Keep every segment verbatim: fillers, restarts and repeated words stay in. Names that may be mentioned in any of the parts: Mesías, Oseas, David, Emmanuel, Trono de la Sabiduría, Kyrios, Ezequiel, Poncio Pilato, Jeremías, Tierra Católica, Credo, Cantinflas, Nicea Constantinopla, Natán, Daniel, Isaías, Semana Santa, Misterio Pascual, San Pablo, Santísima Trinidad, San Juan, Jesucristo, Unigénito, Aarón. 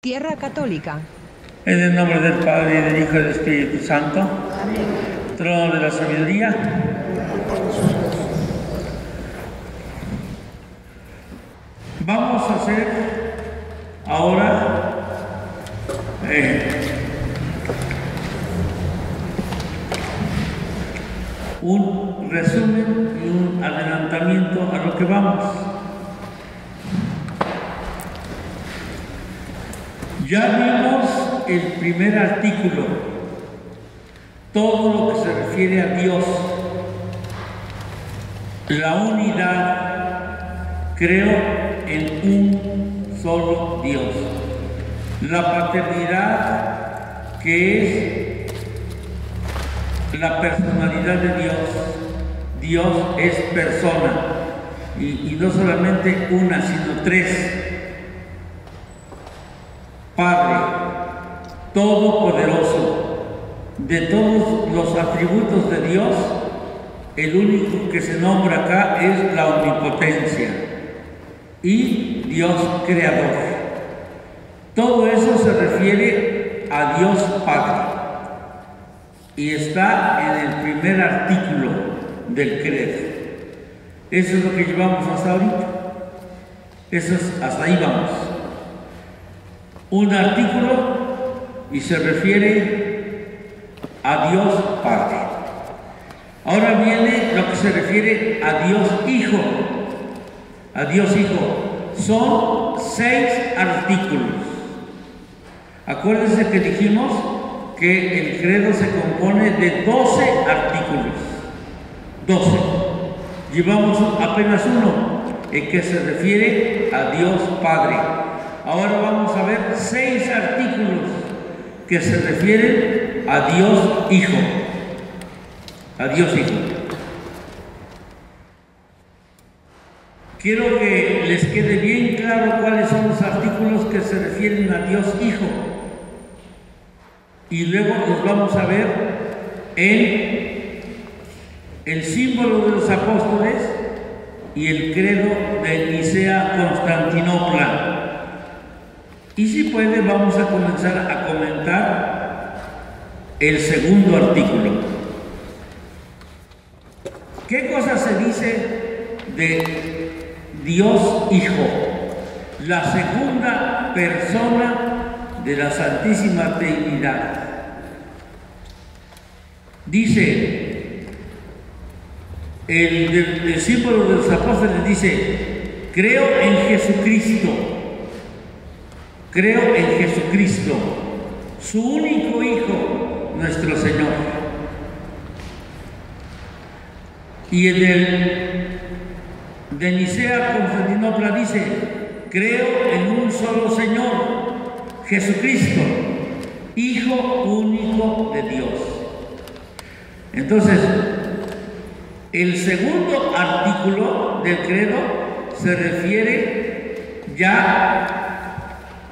Tierra Católica. En el nombre del Padre, y del Hijo y del Espíritu Santo. Amén. Trono de la Sabiduría. Vamos a hacer ahora eh, un resumen y un adelantamiento a lo que vamos. Ya vimos el primer artículo, todo lo que se refiere a Dios, la unidad, creo en un solo Dios, la paternidad que es la personalidad de Dios, Dios es persona y, y no solamente una sino tres. Padre, todopoderoso, de todos los atributos de Dios, el único que se nombra acá es la omnipotencia y Dios creador. Todo eso se refiere a Dios Padre y está en el primer artículo del credo. Eso es lo que llevamos hasta ahorita. Eso es, hasta ahí vamos. Un artículo y se refiere a Dios Padre. Ahora viene lo que se refiere a Dios Hijo. A Dios Hijo. Son seis artículos. Acuérdense que dijimos que el credo se compone de doce artículos. doce. Llevamos apenas uno, el que se refiere a Dios Padre. Ahora vamos a ver seis artículos que se refieren a Dios Hijo. A Dios Hijo. Quiero que les quede bien claro cuáles son los artículos que se refieren a Dios Hijo. Y luego los vamos a ver en el símbolo de los apóstoles y el credo de Nicea Constantinopla. Y si puede, vamos a comenzar a comentar el segundo artículo. ¿Qué cosa se dice de Dios Hijo? La segunda persona de la Santísima Trinidad. Dice, el, el, el símbolo de los apóstoles dice, creo en Jesucristo. Creo en Jesucristo, su único Hijo, nuestro Señor. Y en el de Nicea Constantinopla dice, creo en un solo Señor, Jesucristo, Hijo único de Dios. Entonces, el segundo artículo del credo se refiere ya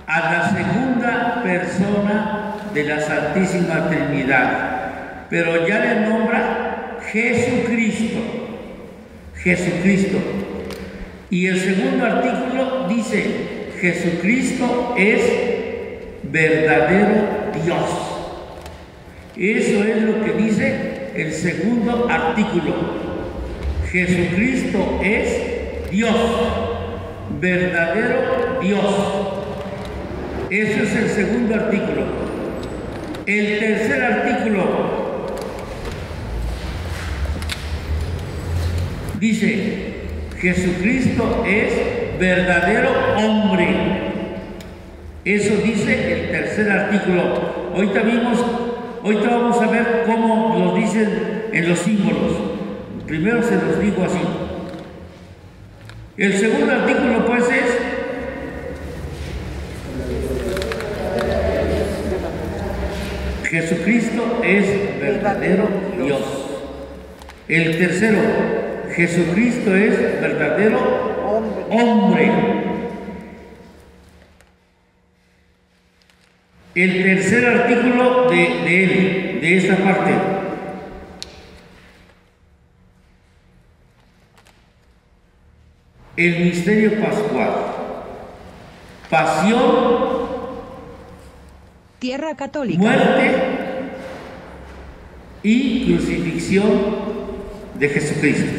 a la segunda persona de la Santísima Trinidad, pero ya le nombra Jesucristo, Jesucristo. Y el segundo artículo dice, Jesucristo es verdadero Dios. Eso es lo que dice el segundo artículo. Jesucristo es Dios, verdadero Dios. Eso es el segundo artículo. El tercer artículo dice, Jesucristo es verdadero hombre. Eso dice el tercer artículo. Ahorita vimos, ahorita vamos a ver cómo lo dicen en los símbolos. Primero se los digo así. El segundo artículo pues es Jesucristo es verdadero Dios. El tercero, Jesucristo es verdadero hombre. El tercer artículo de, de él, de esta parte. El misterio pascual. Pasión, Tierra Católica. Muerte y crucifixión de Jesucristo.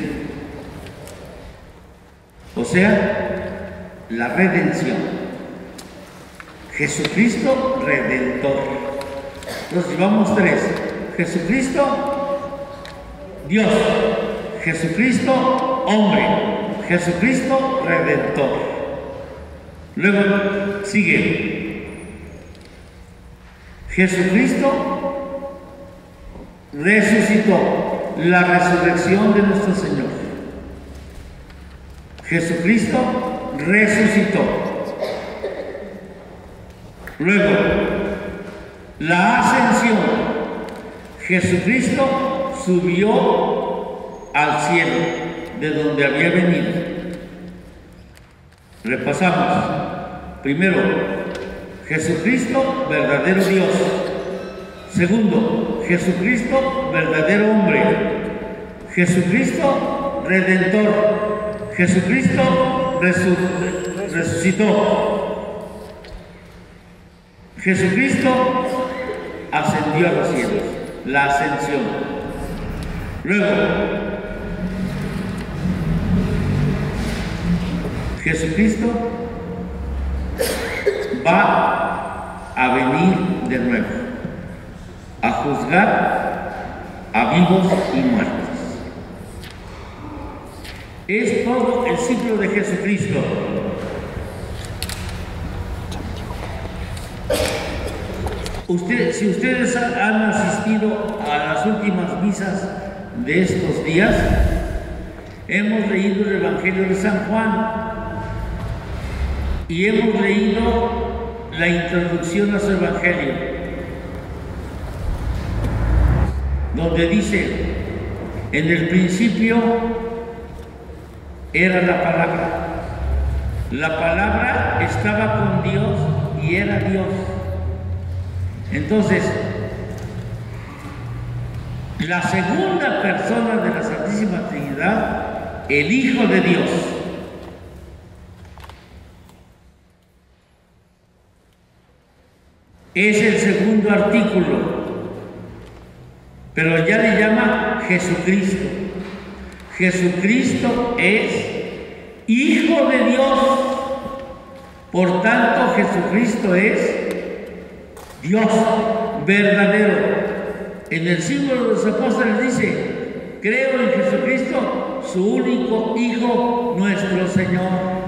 O sea, la redención. Jesucristo Redentor. Nos llevamos tres. Jesucristo Dios. Jesucristo Hombre. Jesucristo Redentor. Luego sigue Jesucristo resucitó, la resurrección de nuestro Señor. Jesucristo resucitó. Luego la ascensión. Jesucristo subió al cielo, de donde había venido. Repasamos. Primero, Jesucristo, verdadero Dios. Segundo, Jesucristo, verdadero hombre. Jesucristo, Redentor. Jesucristo, resu resucitó. Jesucristo, ascendió a los cielos. La ascensión. Luego, Jesucristo va a venir de nuevo a juzgar a vivos y muertos. Es todo el ciclo de Jesucristo. Usted, si ustedes han asistido a las últimas misas de estos días, hemos leído el Evangelio de San Juan. Y hemos leído la introducción a su Evangelio, donde dice: en el principio era la palabra, la palabra estaba con Dios y era Dios. Entonces, la segunda persona de la Santísima Trinidad, el Hijo de Dios, es el segundo artículo, pero ya le llama Jesucristo. Jesucristo es Hijo de Dios, por tanto Jesucristo es Dios verdadero. En el símbolo de los apóstoles dice: creo en Jesucristo, su único Hijo, nuestro Señor.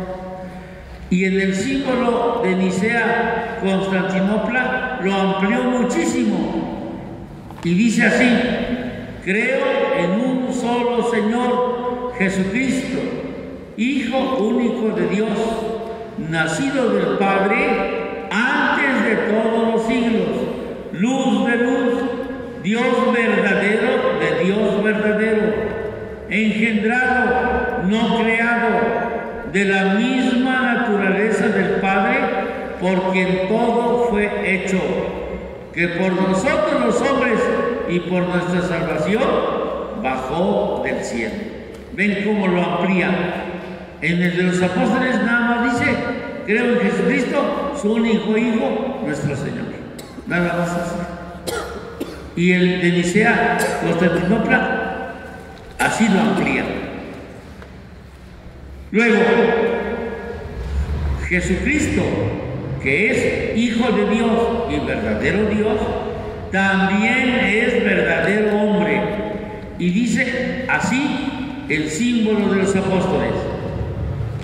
Y en el símbolo de Nicea Constantinopla lo amplió muchísimo y dice así: creo en un solo Señor, Jesucristo, Hijo único de Dios, nacido del Padre antes de todos los siglos, luz de luz, Dios verdadero de Dios verdadero, engendrado, no creado, de la misma naturaleza del Padre, porque en todo fue hecho, que por nosotros los hombres y por nuestra salvación bajó del cielo. Ven cómo lo amplía. En el de los apóstoles nada más dice: creo en Jesucristo, su único Hijo, nuestro Señor. Nada más así. Y el de Nicea Constantinopla así lo amplía. Luego, Jesucristo, que es Hijo de Dios y verdadero Dios, también es verdadero hombre. Y dice así el símbolo de los apóstoles: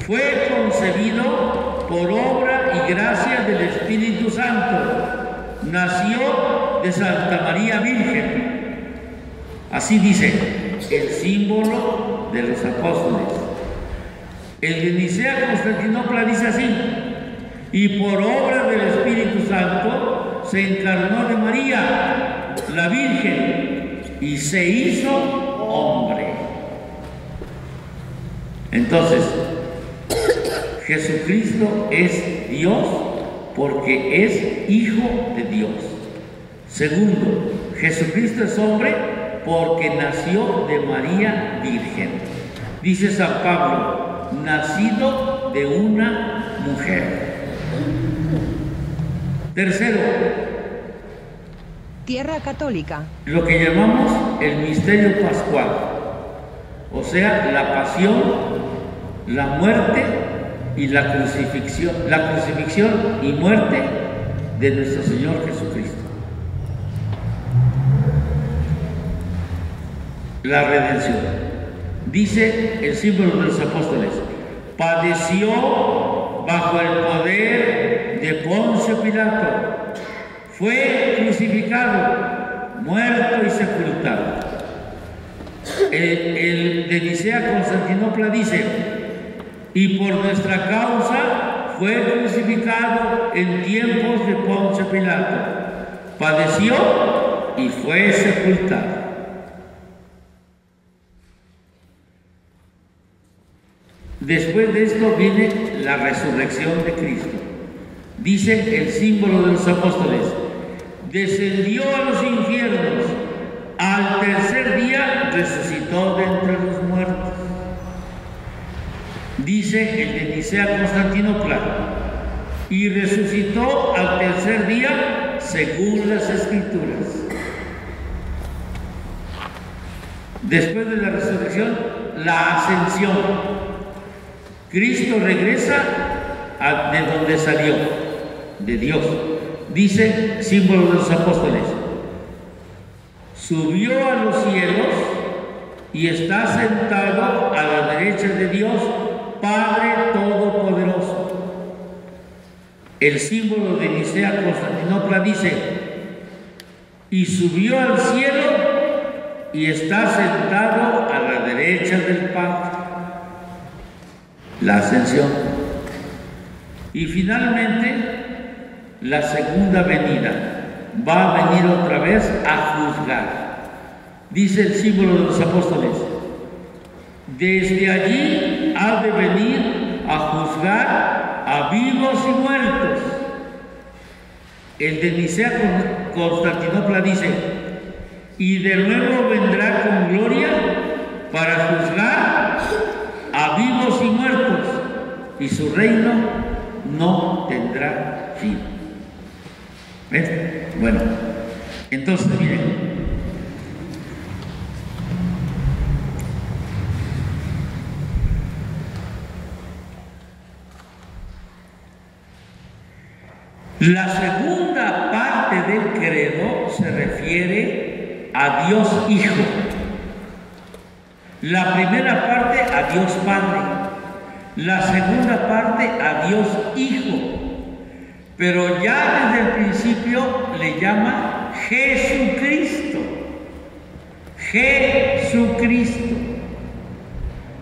fue concebido por obra y gracia del Espíritu Santo, nació de Santa María Virgen. Así dice el símbolo de los apóstoles. El de Nicea Constantinopla dice así: y por obra del Espíritu Santo se encarnó de María, la Virgen, y se hizo hombre. Entonces, Jesucristo es Dios porque es Hijo de Dios. Segundo, Jesucristo es hombre porque nació de María Virgen. Dice San Pablo: nacido de una mujer. Tercero, Tierra Católica. Lo que llamamos el Misterio Pascual, o sea, la pasión, la muerte y la crucifixión, la crucifixión y muerte de nuestro Señor Jesucristo. La redención. Dice el símbolo de los apóstoles: padeció bajo el poder de Poncio Pilato, fue crucificado, muerto y sepultado. El, el de Nicea Constantinopla dice: y por nuestra causa fue crucificado en tiempos de Poncio Pilato, padeció y fue sepultado. Después de esto viene la resurrección de Cristo. Dice el símbolo de los apóstoles: descendió a los infiernos, al tercer día resucitó de entre los muertos. Dice el de Nicea Constantinopla: y resucitó al tercer día según las Escrituras. Después de la resurrección, la ascensión. Cristo regresa a de donde salió, de Dios. Dice, símbolo de los apóstoles: subió a los cielos y está sentado a la derecha de Dios, Padre Todopoderoso. El símbolo de Nicea Constantinopla dice: y subió al cielo y está sentado a la derecha del Padre. La ascensión. Y finalmente la segunda venida. Va a venir otra vez a juzgar. Dice el símbolo de los apóstoles: desde allí ha de venir a juzgar a vivos y muertos. El de Nicea Constantinopla dice: y de nuevo vendrá con gloria para juzgar a vivos y muertos, y su reino no tendrá fin. ¿Ves? Bueno, entonces miren, la segunda parte del credo se refiere a Dios Hijo. La primera parte a Dios Padre, la segunda parte a Dios Hijo, pero ya desde el principio le llama Jesucristo. Jesucristo.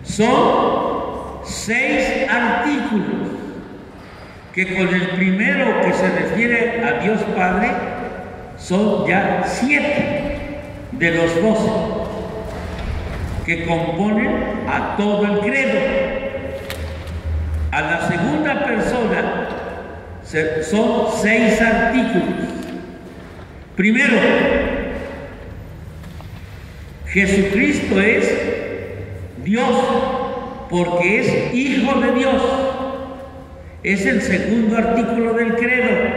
Son seis artículos que con el primero que se refiere a Dios Padre son ya siete de los doce que componen a todo el credo. A la segunda persona son seis artículos. Primero, Jesucristo es Dios porque es Hijo de Dios. Es el segundo artículo del credo.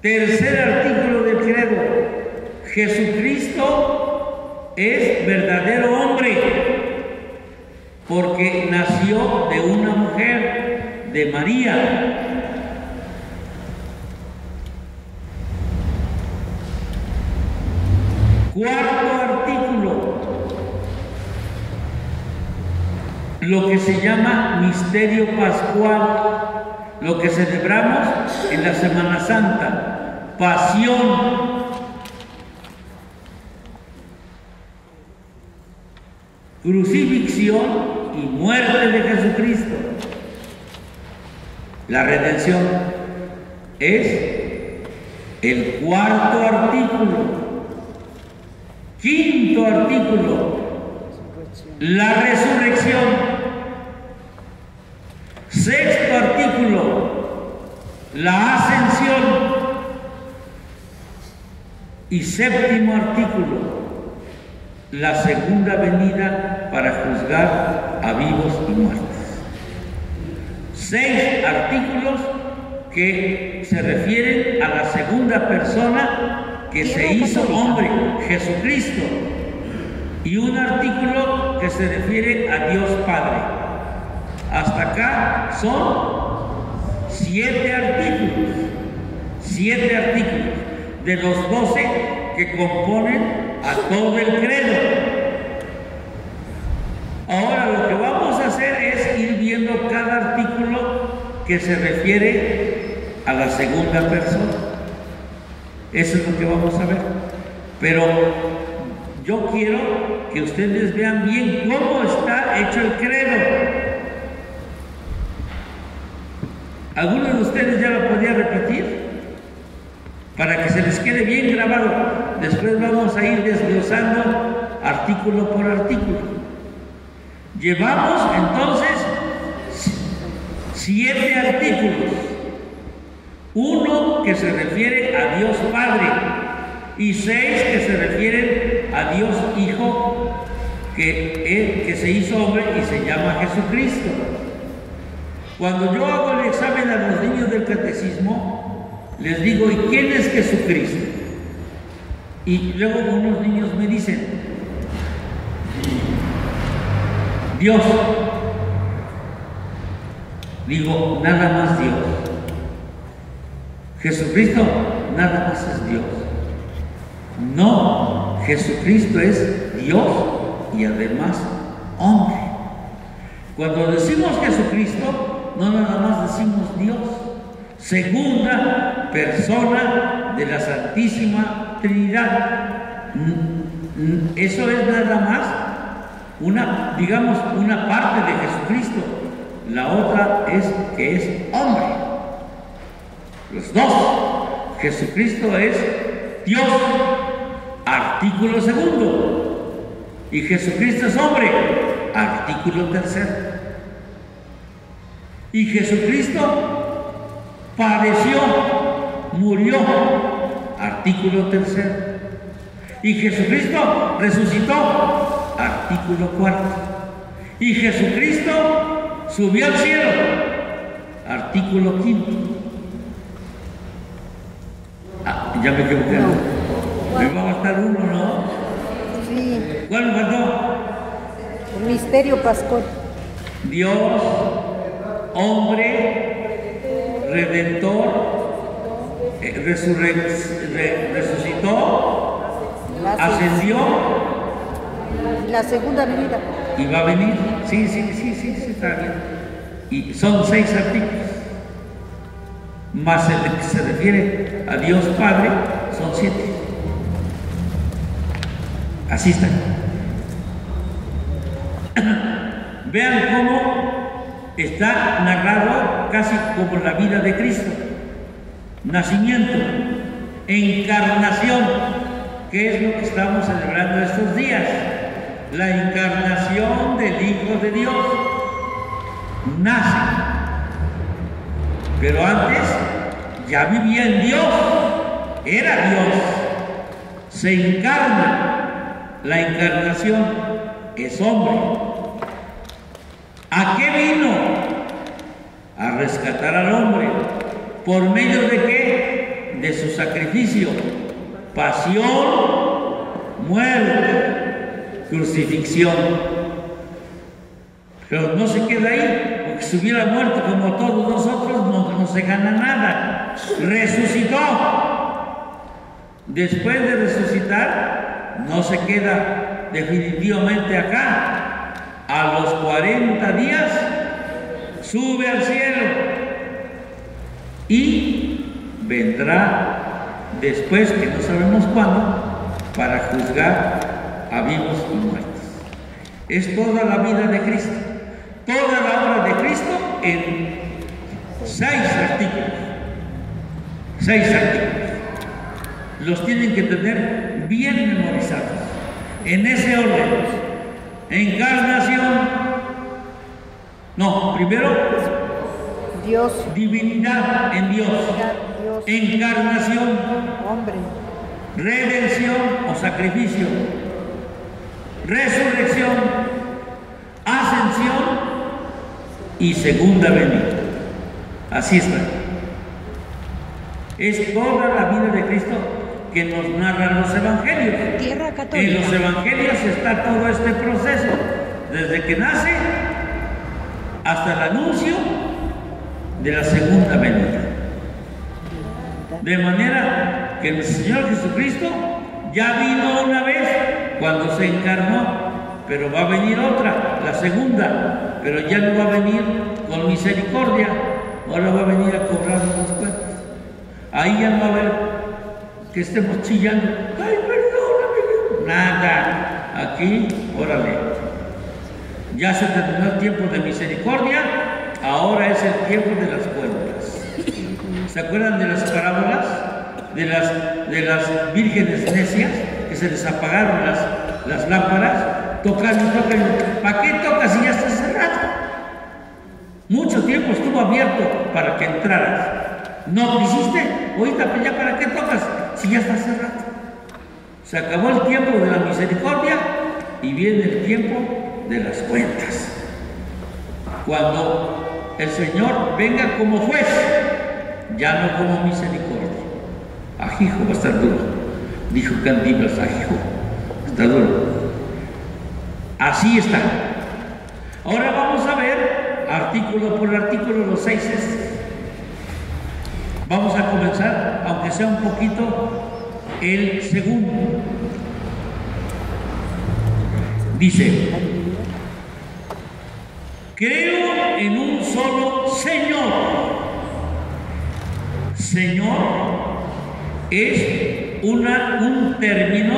Tercer artículo del credo: Jesucristo es verdadero hombre porque nació de una mujer, de María. Cuarto artículo, lo que se llama Misterio Pascual, lo que celebramos en la Semana Santa: pasión, crucifixión y muerte de Jesucristo. La redención es el cuarto artículo. Quinto artículo, la resurrección. Sexto artículo, la ascensión. Y séptimo artículo, la segunda venida para juzgar a vivos y muertos. Seis artículos que se refieren a la segunda persona que se hizo hombre, Jesucristo, y un artículo que se refiere a Dios Padre. Hasta acá son siete artículos, siete artículos de los doce que componen a todo el credo. Ahora lo que vamos a hacer es ir viendo cada artículo que se refiere a la segunda persona. Eso es lo que vamos a ver. Pero yo quiero que ustedes vean bien cómo está hecho el credo. Algunos de ustedes ya lo podían repetir para que se les quede bien grabado. Después vamos a ir desglosando artículo por artículo. Llevamos entonces siete artículos, uno que se refiere a Dios Padre y seis que se refieren a Dios Hijo, que, que se hizo hombre y se llama Jesucristo. Cuando yo hago el examen a los niños del catecismo, les digo, ¿y quién es Jesucristo? Y luego unos niños me dicen, Dios. Digo, nada más Dios. Jesucristo, nada más es Dios. No, Jesucristo es Dios y además hombre. Cuando decimos Jesucristo, no nada más decimos Dios, segunda persona de la Santísima Trinidad. Eso es nada más una, digamos, una parte de Jesucristo. La otra es que es hombre. Los dos. Jesucristo es Dios, artículo segundo. Y Jesucristo es hombre, artículo tercero. Y Jesucristo padeció, murió, artículo tercero. Y Jesucristo resucitó, artículo cuarto. Y Jesucristo subió al cielo, artículo quinto. Ah, ya me equivoqué. Me va a faltar uno, ¿no? Sí. ¿Cuál me faltó? El misterio pascual. Dios, hombre, redentor, eh, resurre, re, resucitó, ascendió. La segunda venida. Y va a venir, sí, sí, sí, sí, sí, está bien. Y son seis artículos. Más el que se refiere a Dios Padre, son siete. Así está. Vean cómo está narrado casi como la vida de Cristo. Nacimiento, encarnación, que es lo que estamos celebrando estos días. La encarnación del Hijo de Dios nace, pero antes ya vivía en Dios, era Dios, se encarna, la encarnación es hombre. ¿A qué vino? A rescatar al hombre. ¿Por medio de qué? De su sacrificio, pasión, muerte, crucifixión. Pero no se queda ahí, porque si hubiera muerto como todos nosotros, no, no se gana nada. Resucitó. Después de resucitar, no se queda definitivamente acá. A los cuarenta días, sube al cielo y vendrá después, que no sabemos cuándo, para juzgar a vivos y muertos. Es toda la vida de Cristo, toda la obra de Cristo en seis artículos. Seis artículos. Los tienen que tener bien memorizados. En ese orden. Encarnación. No, primero Dios. Divinidad en Dios. Dios. Encarnación. Hombre. Redención o sacrificio. Resurrección, ascensión y segunda venida. Así está. Es toda la vida de Cristo que nos narran los evangelios. Tierra Católica. En los evangelios está todo este proceso, desde que nace hasta el anuncio de la segunda venida. De manera que el Señor Jesucristo ya vino una vez cuando se encarnó, pero va a venir otra, la segunda, pero ya no va a venir con misericordia, ahora va a venir a cobrarnos los cuentos. Ahí ya no va a haber que estemos chillando, ¡ay, perdóname! Nada, aquí, órale. Ya se terminó el tiempo de misericordia, ahora es el tiempo de las cuentas. ¿Se acuerdan de las parábolas? De las, de las vírgenes necias, que se les apagaron las, las lámparas, tocan y tocan. ¿Para qué tocas si ya está cerrado? Mucho tiempo estuvo abierto para que entraras. No quisiste, ahorita ya para qué tocas si ya está cerrado. Se acabó el tiempo de la misericordia y viene el tiempo de las cuentas. Cuando el Señor venga como juez, ya no como misericordia. Ajijo va a estar duro, dijo Cantinflas, ajijo, está duro. Así está. Ahora vamos a ver artículo por artículo los seises. Vamos a comenzar, aunque sea un poquito, el segundo. Dice: creo en un solo Señor. Señor es una, un término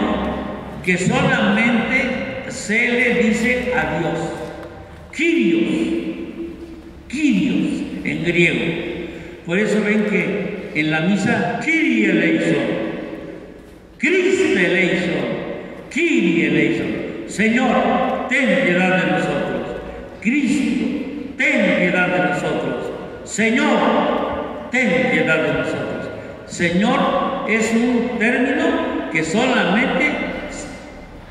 que solamente se le dice a Dios. Kyrios, Kyrios en griego. Por eso ven que en la misa Kyrie eleison, Cristo eleison, Kyrie eleison, Señor, ten piedad de nosotros. Cristo, ten piedad de nosotros. Señor, ten piedad de nosotros. Señor es un término que solamente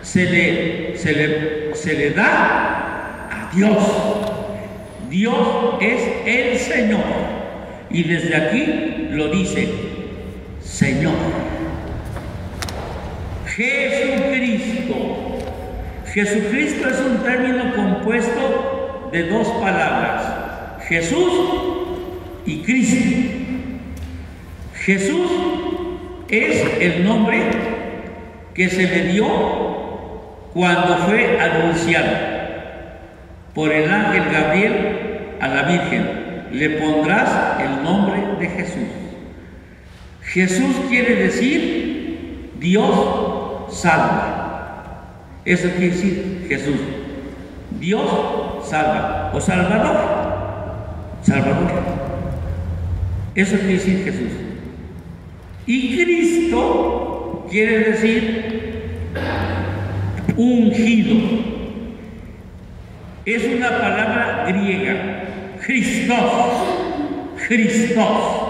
se le, se le, se le da a Dios. Dios es el Señor. Y desde aquí lo dice: Señor. Jesucristo. Jesucristo es un término compuesto de dos palabras: Jesús y Cristo. Jesús es el nombre que se le dio cuando fue anunciado por el ángel Gabriel a la Virgen. Le pondrás el nombre de Jesús. Jesús quiere decir Dios salva. Eso quiere decir Jesús. Dios salva. O Salvador. Salvador. Eso quiere decir Jesús. Y Cristo quiere decir ungido. Es una palabra griega, Christos, Christos,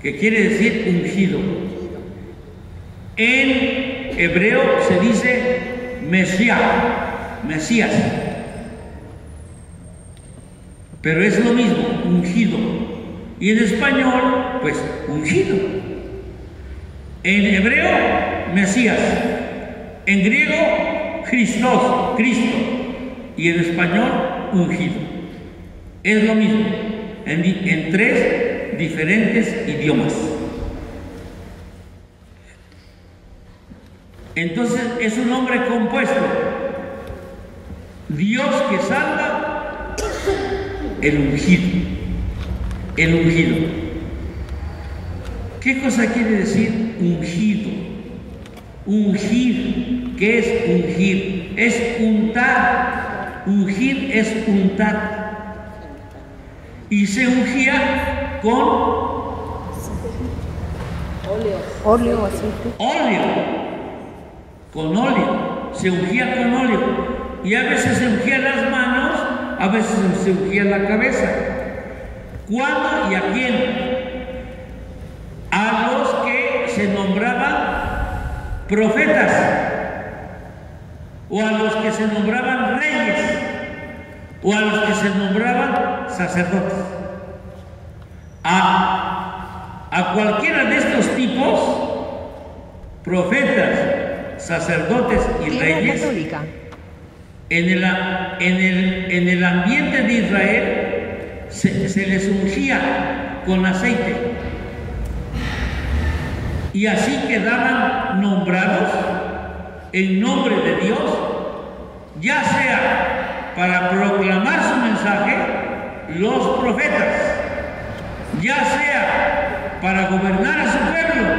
que quiere decir ungido. En hebreo se dice Mesías, Mesías. Pero es lo mismo, ungido. Y en español, pues, ungido. En hebreo, Mesías. En griego, Christos, Cristo. Y en español, ungido. Es lo mismo, en, en tres diferentes idiomas. Entonces, es un nombre compuesto. Dios que salva, el ungido. El ungido. ¿Qué cosa quiere decir ungido? Ungir. ¿Qué es ungir? Es untar. Ungir es untar. Y se ungía con óleo. Óleo, aceite. Óleo. Con óleo. Se ungía con óleo. Y a veces se ungía las manos, a veces se ungía la cabeza. ¿Cuándo y a quién? A los que se nombraban profetas o a los que se nombraban reyes o a los que se nombraban sacerdotes. A a cualquiera de estos tipos, profetas, sacerdotes y reyes, en el, en, el, en el ambiente de Israel se, se les ungía con aceite, y así quedaban nombrados en nombre de Dios, ya sea para proclamar su mensaje los profetas, ya sea para gobernar a su pueblo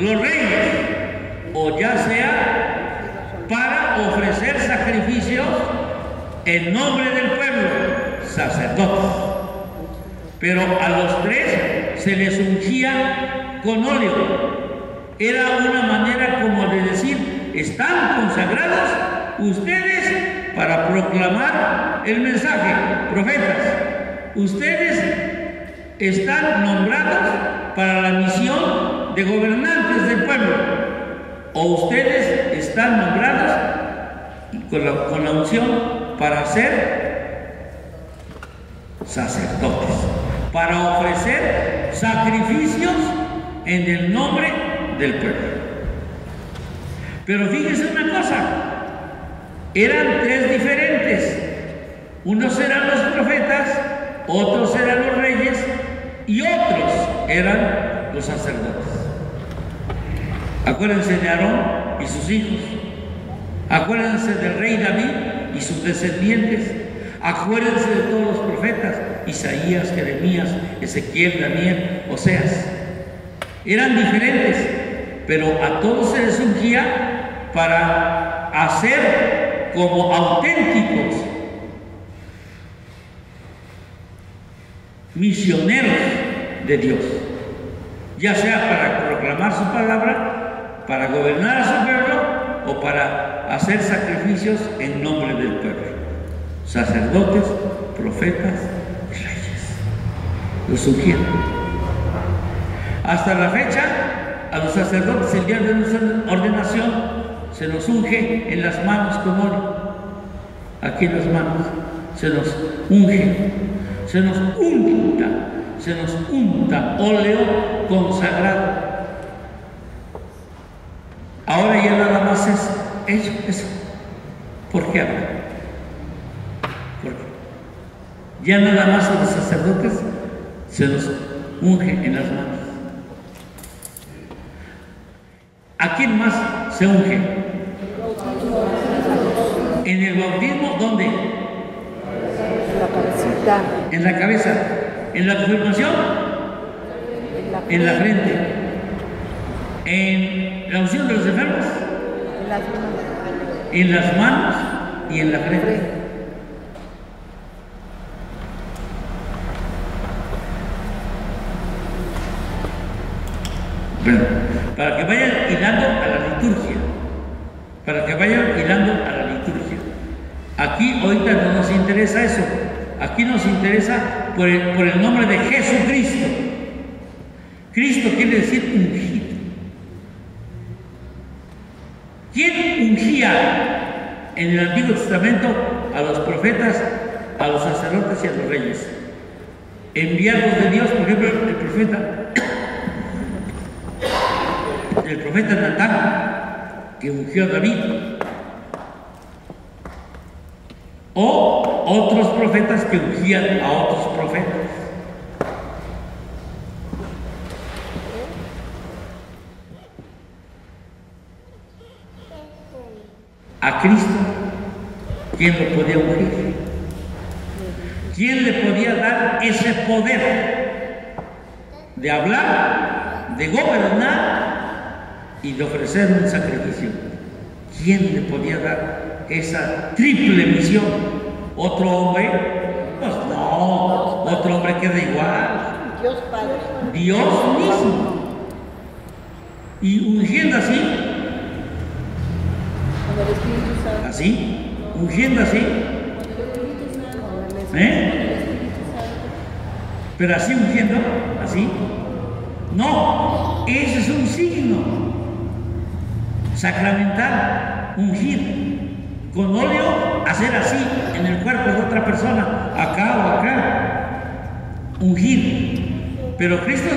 los reyes, o ya sea para ofrecer sacrificios en nombre del pueblo, sacerdotes. Pero a los tres se les ungía con óleo. Era una manera como de decir: están consagrados ustedes para proclamar el mensaje, profetas. Ustedes están nombrados para la misión de gobernantes del pueblo, o ustedes están nombrados con la, con la unción para ser sacerdotes, para ofrecer sacrificios en el nombre del pueblo. Pero fíjense una cosa, eran tres diferentes: unos eran los profetas, otros eran los reyes y otros eran los sacerdotes. Acuérdense de Aarón y sus hijos, acuérdense del rey David y sus descendientes, acuérdense de todos los profetas: Isaías, Jeremías, Ezequiel, Daniel, Oseas. Eran diferentes, pero a todos se les ungía para hacer como auténticos misioneros de Dios, ya sea para proclamar su palabra, para gobernar a su pueblo o para hacer sacrificios en nombre del pueblo. Sacerdotes, profetas y reyes los ungieron. Hasta la fecha, a los sacerdotes el día de nuestra ordenación se nos unge en las manos con oro. Aquí en las manos se nos unge, se nos unta, se nos unta óleo consagrado. Ahora ya nada más es eso, eso. ¿Por qué ahora? Porque ya nada más a los sacerdotes se nos unge en las manos. ¿A quién más se unge? En el bautismo, ¿dónde? En la cabeza. En la confirmación, en la frente. En la unción de los enfermos, en las manos y en la frente. Bueno, para que vayan hilando a la liturgia, para que vayan hilando a la liturgia. Aquí ahorita no nos interesa eso. Aquí nos interesa por el, por el nombre de Jesucristo. Cristo quiere decir ungido. ¿Quién ungía en el Antiguo Testamento a los profetas, a los sacerdotes y a los reyes? Enviados de Dios, por ejemplo, el profeta, el profeta Natán, que ungió a David. O otros profetas que ungían a otros profetas. A Cristo, ¿quién lo podía ungir? ¿Quién le podía dar ese poder de hablar, de gobernar y de ofrecer un sacrificio? ¿Quién le podía dar esa triple misión? ¿Otro hombre? Pues no, otro hombre queda igual. Dios Padre, Dios mismo. Y ungiendo así, así, ungiendo así, ¿eh? Pero así ungiendo, así. No, ese es un signo sacramental, ungir. Con óleo, hacer así en el cuerpo de otra persona, acá o acá, ungir. Pero Cristo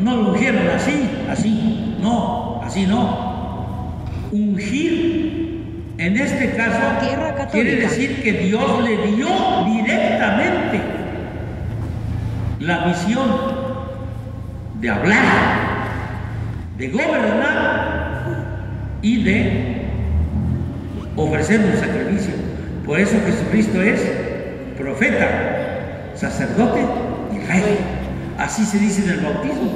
no lo ungieron así, así, no, así no. Ungir, en este caso, quiere decir que Dios le dio directamente la misión de hablar, de gobernar y de ofrecer un sacrificio. Por eso Jesucristo es profeta, sacerdote y rey. Así se dice en el bautismo.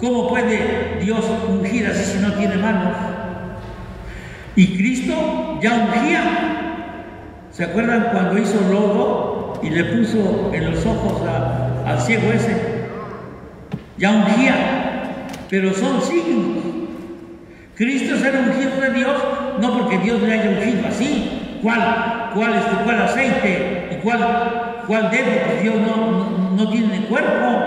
¿Cómo puede Dios ungir así si no tiene manos? Y Cristo ya ungía. ¿Se acuerdan cuando hizo lodo y le puso en los ojos a, al ciego ese? Ya ungía, pero son signos. Cristo será ungido de Dios, no porque Dios le haya ungido así. ¿Cuál? ¿Cuál es tu cuál aceite? ¿Y cuál? ¿Cuál dedo? Pues Dios no, no, no tiene cuerpo,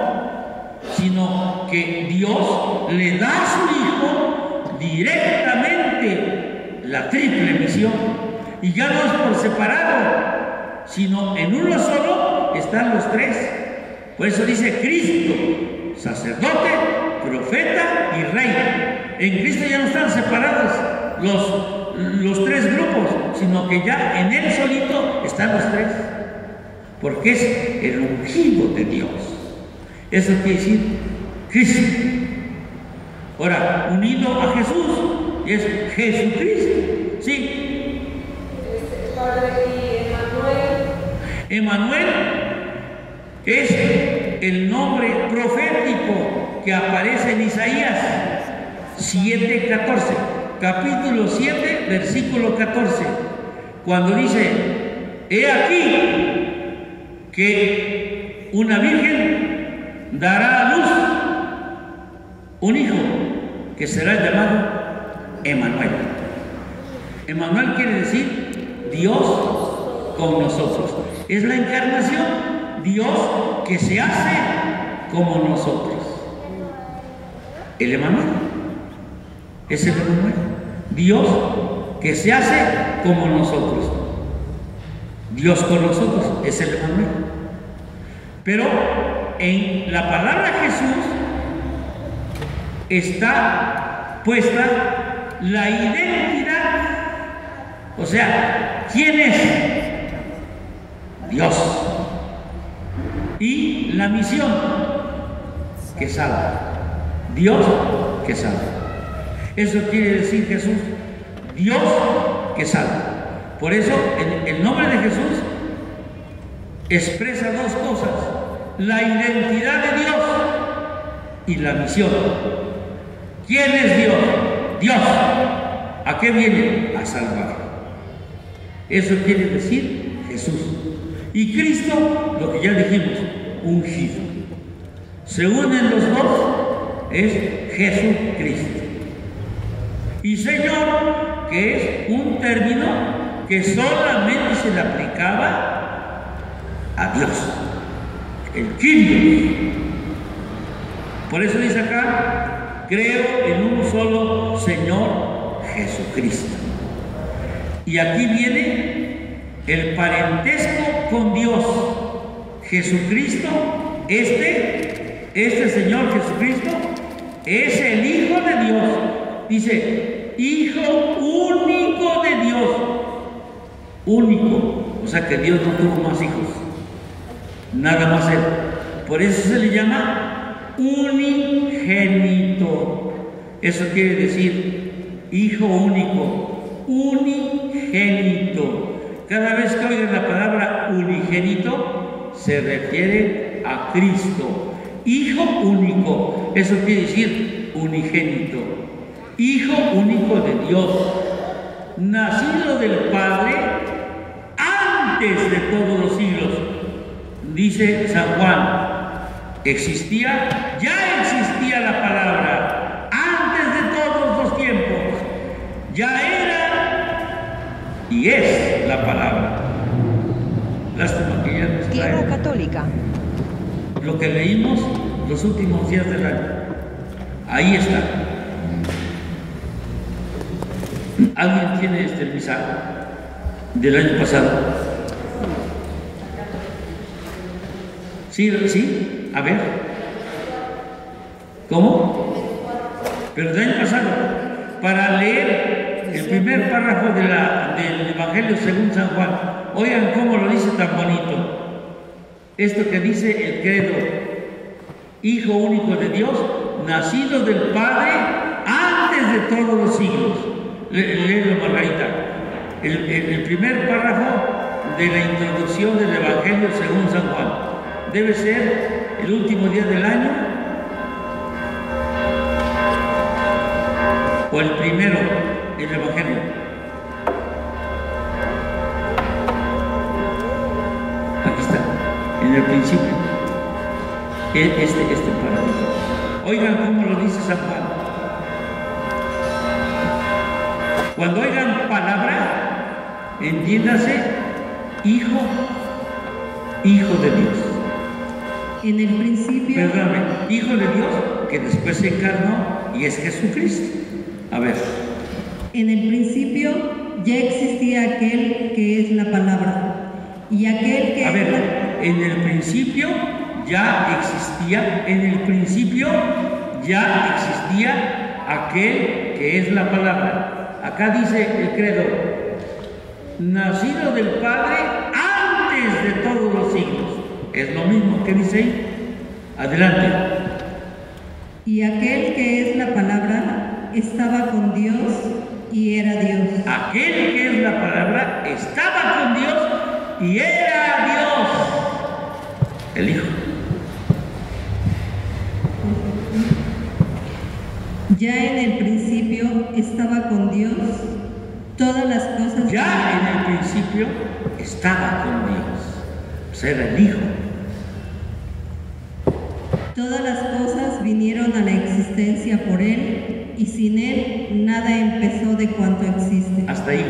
sino que Dios le da a su Hijo directamente la triple misión. Y ya no es por separado, sino en uno solo están los tres. Por eso dice Cristo, sacerdote, profeta y rey. En Cristo ya no están separados los, los tres grupos, sino que ya en Él solito están los tres. Porque es el ungido de Dios. Eso quiere decir Cristo. Ahora, unido a Jesús, es Jesucristo. Sí. Es el Padre y Emmanuel. Emmanuel es el nombre profético que aparece en Isaías siete catorce, capítulo siete, versículo catorce, cuando dice: he aquí que una virgen dará a luz un hijo que será llamado Emmanuel. Emmanuel quiere decir Dios con nosotros. Es la encarnación, Dios que se hace como nosotros. El Emmanuel es el Emmanuel, Dios que se hace como nosotros. Dios con nosotros es el Emmanuel. Pero en la palabra Jesús está puesta la identidad. O sea, ¿quién es? Dios. Y la misión que salva. Dios que salva. Eso quiere decir Jesús, Dios que salva. Por eso el, el nombre de Jesús expresa dos cosas: la identidad de Dios y la misión. ¿Quién es Dios? Dios. ¿A qué viene? A salvar. Eso quiere decir Jesús. Y Cristo, lo que ya dijimos, ungido. Se unen los dos, es Jesucristo. Y Señor, que es un término que solamente se le aplicaba a Dios, el Kyrios. Por eso dice acá: creo en un solo Señor, Jesucristo. Y aquí viene el parentesco con Dios. Jesucristo, este, este Señor Jesucristo, es el Hijo de Dios. Dice, Hijo único de Dios. Único, o sea que Dios no tuvo más hijos, nada más Él. Por eso se le llama unigénito. Eso quiere decir hijo único, unigénito. Cada vez que oigan la palabra unigénito, se refiere a Cristo. Hijo único, eso quiere decir unigénito, hijo único de Dios, nacido del Padre antes de todos los siglos. Dice San Juan, existía, ya existía la palabra antes de todos los tiempos, ya era y es la palabra. Lástima que ya nos trae Tierra Católica lo que leímos los últimos días del año. Ahí está. ¿Alguien tiene este misal del año pasado? Sí, sí, A ver. ¿Cómo? Pero del año pasado, para leer el primer párrafo de la, del Evangelio según San Juan. Oigan cómo lo dice tan bonito. Esto que dice el Credo: Hijo único de Dios, nacido del Padre antes de todos los siglos. Léelo, Margarita. El, el, el primer párrafo de la introducción del Evangelio según San Juan. Debe ser el último día del año o el primero, el Evangelio. En el principio, este, este parámetro. Oigan cómo lo dice San Juan. Cuando oigan palabra, entiéndase hijo, hijo de Dios. En el principio. Perdóname, hijo de Dios que después se encarnó y es Jesucristo. A ver. En el principio ya existía aquel que es la palabra y aquel que. A ver. Es la... En el principio ya existía, en el principio ya existía aquel que es la palabra. Acá dice el credo: nacido del Padre antes de todos los siglos. Es lo mismo que dice ahí. Adelante. Y aquel que es la palabra estaba con Dios y era Dios. Aquel que es la palabra estaba con Dios y era Dios. El Hijo. Ya en el principio estaba con Dios, todas las cosas. Ya en el principio estaba con Dios, pues era el Hijo. Todas las cosas vinieron a la existencia por Él y sin Él nada empezó de cuanto existe. Hasta ahí.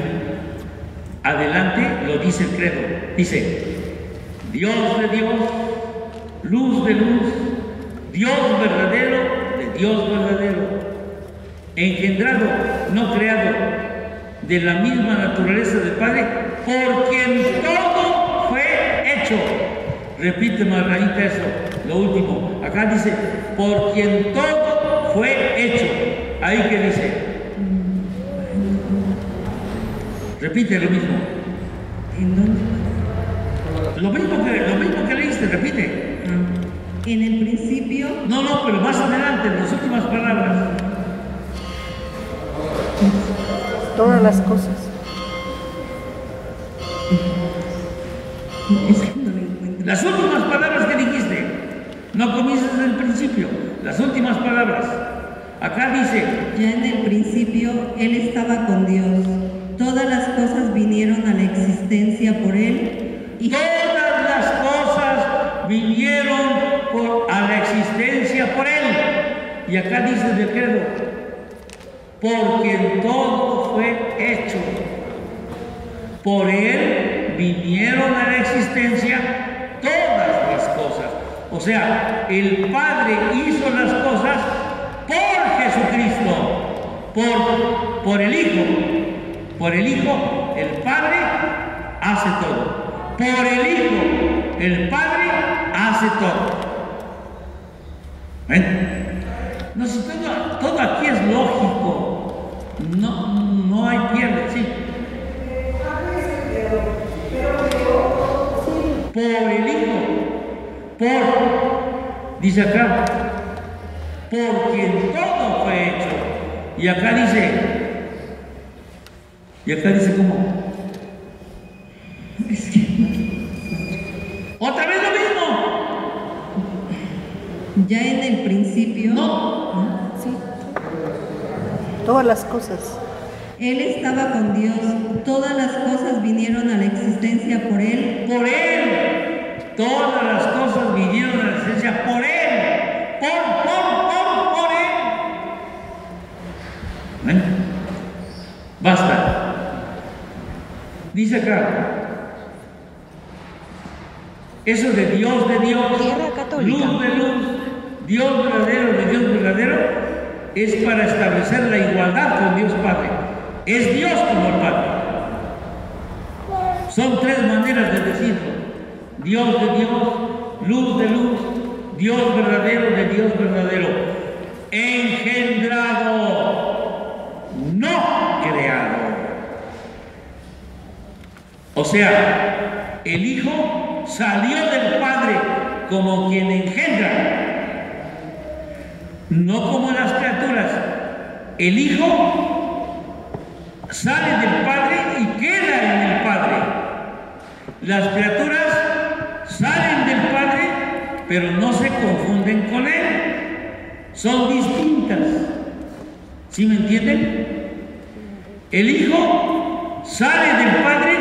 Adelante lo dice el credo. Dice: Dios de Dios, luz de luz, Dios verdadero de Dios verdadero, engendrado, no creado, de la misma naturaleza del Padre, por quien todo fue hecho. Repite, Margarita, eso, lo último. Acá dice, por quien todo fue hecho. Ahí que dice. Repite lo mismo. ¿En dónde? Lo mismo, que, lo mismo que leíste, repite. En el principio. No, no, pero más adelante, en las últimas palabras. Todas las cosas. Es que no me encuentro. Las últimas palabras que dijiste. No comienzas desde el principio. Las últimas palabras. Acá dice. Ya en el principio Él estaba con Dios. Todas las cosas vinieron a la existencia por Él. Y todas las cosas vinieron por, a la existencia por Él. Y acá dice el credo: por quien todo fue hecho. Por Él vinieron a la existencia todas las cosas. O sea, el Padre hizo las cosas por Jesucristo, por, por el Hijo. Por el Hijo, el Padre hace todo. Por el Hijo, el Padre hace todo. ¿Ven? No, si todo, todo aquí es lógico. No, no hay pierde, sí. Por el Hijo, por, dice acá, por quien todo fue hecho. Y acá dice, y acá dice cómo. Otra vez lo mismo. Ya en el principio. No. ¿Ah? Sí. Todas las cosas. Él estaba con Dios. Todas las cosas vinieron a la existencia por Él. Por Él. Todas las cosas vinieron a la existencia por Él. Por, por, por, por Él. ¿Ven? Basta. Dice acá. Eso de Dios de Dios, luz de luz, Dios verdadero de Dios verdadero, es para establecer la igualdad con Dios Padre. Es Dios como el Padre. Son tres maneras de decirlo: Dios de Dios, luz de luz, Dios verdadero de Dios verdadero, engendrado, no creado. O sea, el Hijo salió del Padre como quien engendra, no como las criaturas. El Hijo sale del Padre y queda en el Padre. Las criaturas salen del Padre, pero no se confunden con Él. Son distintas. ¿Sí me entienden? El Hijo sale del Padre,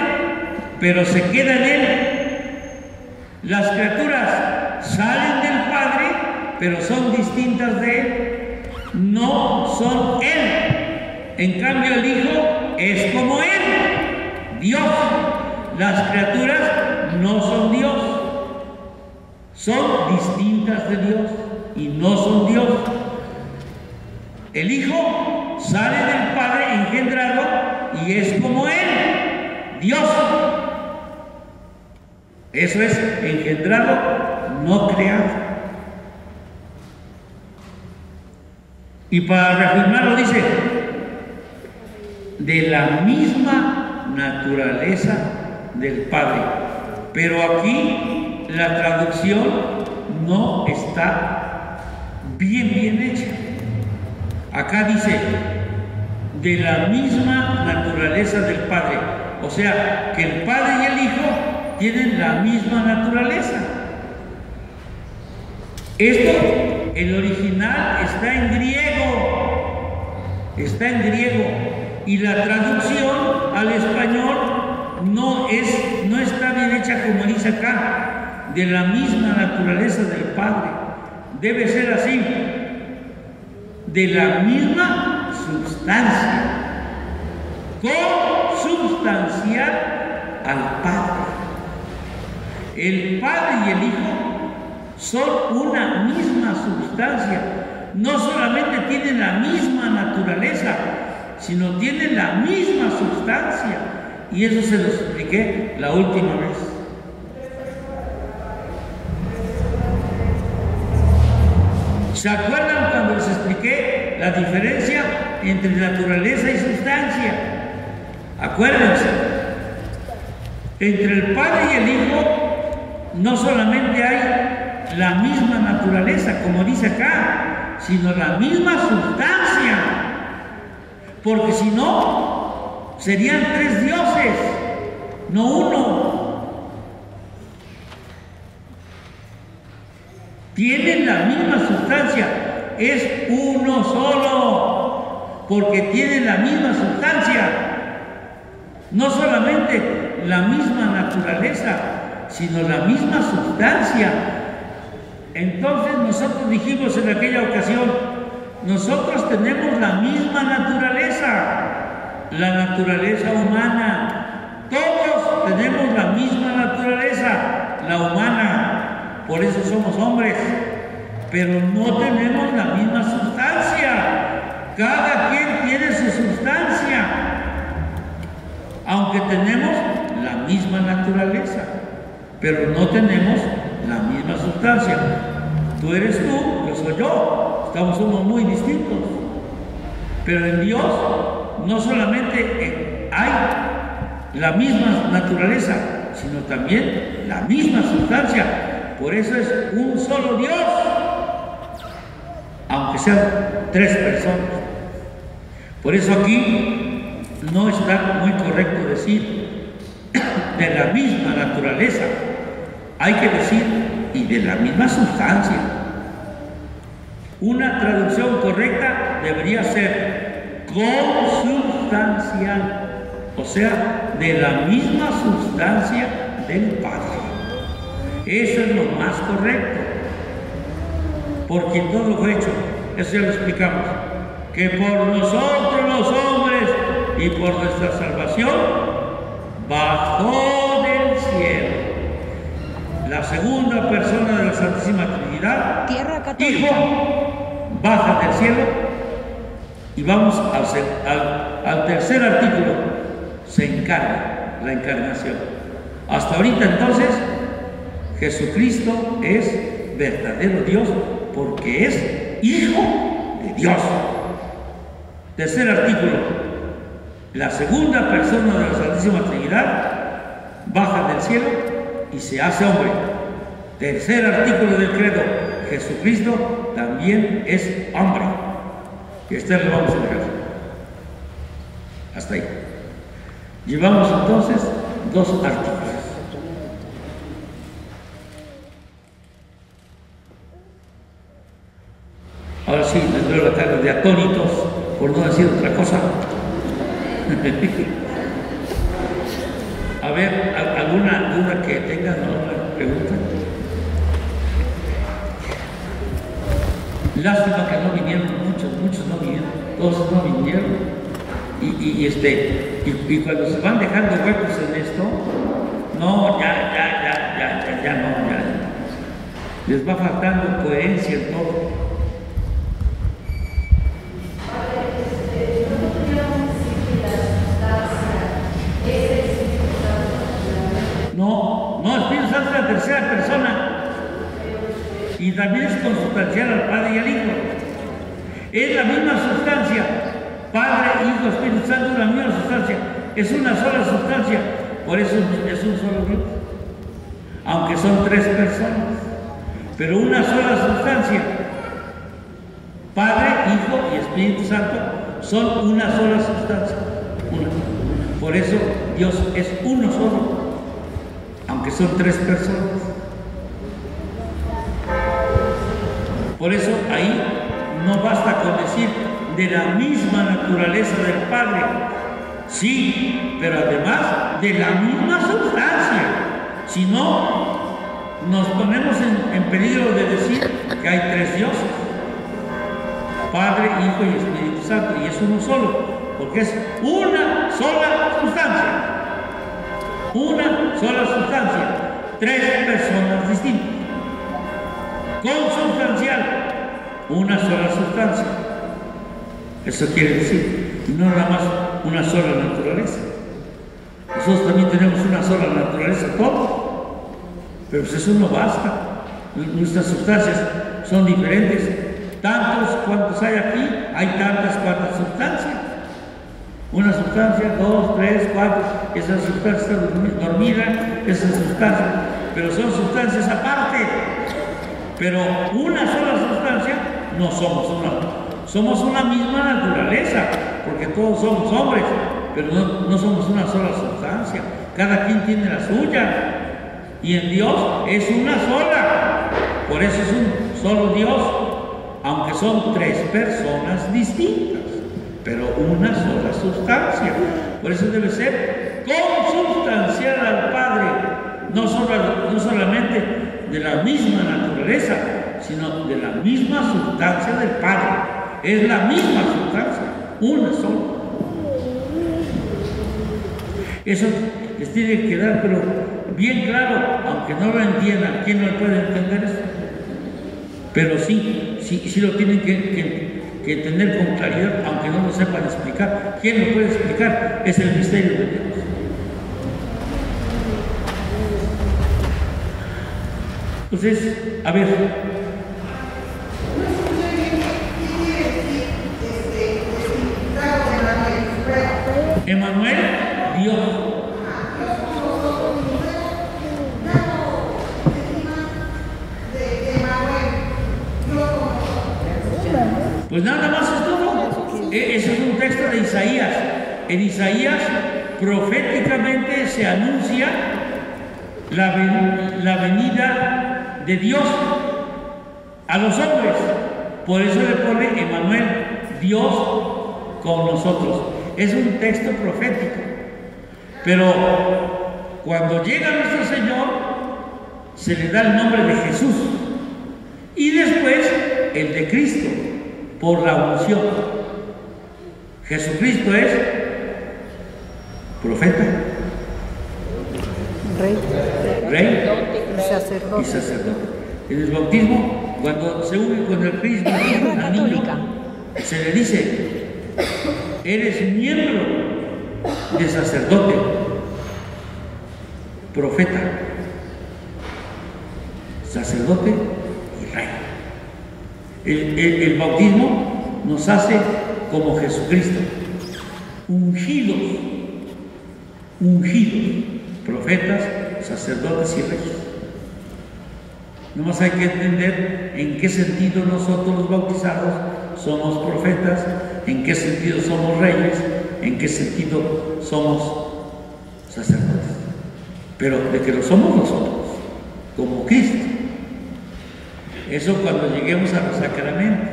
pero se queda en Él. Las criaturas salen del Padre, pero son distintas de Él. No son Él. En cambio, el Hijo es como Él, Dios. Las criaturas no son Dios. Son distintas de Dios y no son Dios. El Hijo sale del Padre engendrado y es como Él, Dios. Eso es engendrado, no creado. Y para reafirmarlo dice, de la misma naturaleza del Padre. Pero aquí la traducción no está bien, bien hecha. Acá dice, de la misma naturaleza del Padre. O sea, que el Padre y el Hijo tienen la misma naturaleza. Esto, el original está en griego. Está en griego. Y la traducción al español no, es, no está bien hecha como dice acá. De la misma naturaleza del Padre. Debe ser así. De la misma sustancia. Consubstancial al Padre. El Padre y el Hijo son una misma sustancia. No solamente tienen la misma naturaleza, sino tienen la misma sustancia. Y eso se lo expliqué la última vez. ¿Se acuerdan cuando les expliqué la diferencia entre naturaleza y sustancia? Acuérdense. Entre el Padre y el Hijo no solamente hay la misma naturaleza, como dice acá, sino la misma sustancia. Porque si no, serían tres dioses, no uno. Tienen la misma sustancia, es uno solo, porque tienen la misma sustancia, no solamente la misma naturaleza, sino la misma sustancia. Entonces nosotros dijimos en aquella ocasión, nosotros tenemos la misma naturaleza, la naturaleza humana, todos tenemos la misma naturaleza, la humana. Por eso somos hombres, pero no tenemos la misma sustancia. Cada quien tiene su sustancia, aunque tenemos la misma naturaleza, pero no tenemos la misma sustancia. Tú eres tú, yo soy yo, estamos somos muy distintos. Pero en Dios no solamente hay la misma naturaleza, sino también la misma sustancia. Por eso es un solo Dios, aunque sean tres personas. Por eso aquí no está muy correcto decir de la misma naturaleza. Hay que decir y de la misma sustancia. Una traducción correcta debería ser consubstancial, o sea, de la misma sustancia del Padre. Eso es lo más correcto, porque todo lo fue hecho, eso ya lo explicamos, que por nosotros los hombres y por nuestra salvación bajó del cielo. La segunda persona de la Santísima Trinidad, Tierra Católica, Hijo, baja del cielo. Y vamos al, al, al tercer artículo, se encarna, la encarnación. Hasta ahorita entonces, Jesucristo es verdadero Dios, porque es Hijo de Dios. Tercer artículo, la segunda persona de la Santísima Trinidad baja del cielo y se hace hombre. Tercer artículo del Credo, Jesucristo también es hombre. Y este lo vamos a dejar. Hasta ahí. Llevamos entonces dos artículos. Ahora sí, les veo la cara de atónitos, por no decir otra cosa. A ver, ¿alguna duda que tengan, alguna pregunta? Lástima que no vinieron, muchos, muchos no vinieron, todos no vinieron. Y, y, y, este, y, y cuando se van dejando huecos en esto, no, ya, ya, ya, ya, ya, ya, no, ya, les va faltando coherencia en todo. No, no, el Espíritu Santo es la tercera persona y también es consustancial al Padre y al Hijo. Es la misma sustancia. Padre, Hijo, Espíritu Santo es la misma sustancia. Es una sola sustancia. Por eso es un solo grupo. Aunque son tres personas. Pero una sola sustancia. Padre, Hijo y Espíritu Santo son una sola sustancia. Una. Por eso Dios es uno solo. Aunque son tres personas. Por eso ahí no basta con decir de la misma naturaleza del Padre, sí, pero además de la misma sustancia. Si no, nos ponemos en, en peligro de decir que hay tres dioses, Padre, Hijo y Espíritu Santo, y es uno solo, porque es una sola sustancia. Una sola sustancia, tres personas distintas. Consustancial, una sola sustancia. Eso quiere decir, no nada más una sola naturaleza. Nosotros también tenemos una sola naturaleza, todo. Pero eso no basta. Nuestras sustancias son diferentes. Tantos cuantos hay aquí, hay tantas cuantas sustancias. Una sustancia, dos, tres, cuatro, esa sustancia dormida, esa sustancia, pero son sustancias aparte. Pero una sola sustancia no somos una, somos una misma naturaleza, porque todos somos hombres, pero no, no somos una sola sustancia, cada quien tiene la suya, y en Dios es una sola, por eso es un solo Dios, aunque son tres personas distintas. Pero una sola sustancia. Por eso debe ser consustancial al Padre, no, solo, no solamente de la misma naturaleza, sino de la misma sustancia del Padre. Es la misma sustancia, una sola. Eso les tiene que quedar pero bien claro, aunque no lo entiendan. ¿Quién no puede entender eso? Pero sí, sí, sí lo tienen que entender. Que tener con claridad, aunque no lo sepan explicar. ¿Quién lo puede explicar? Es el misterio de Dios. Entonces, a ver. Emmanuel, Dios. Pues nada más es todo. Eso es un texto de Isaías. En Isaías proféticamente se anuncia la, ven la venida de Dios a los hombres. Por eso le pone Emmanuel, Dios con nosotros. Es un texto profético. Pero cuando llega nuestro Señor, se le da el nombre de Jesús. Y después el de Cristo. Por la unción. Jesucristo es profeta, rey, rey y sacerdote. Y sacerdote. En el bautismo, cuando se une con el Cristo, al niño, se le dice: eres miembro de sacerdote, profeta, sacerdote El, el, el bautismo nos hace como Jesucristo, ungidos, ungidos, profetas, sacerdotes y reyes. Nomás hay que entender en qué sentido nosotros los bautizados somos profetas, en qué sentido somos reyes, en qué sentido somos sacerdotes. Pero de que lo somos nosotros, como Cristo. Eso cuando lleguemos a los sacramentos.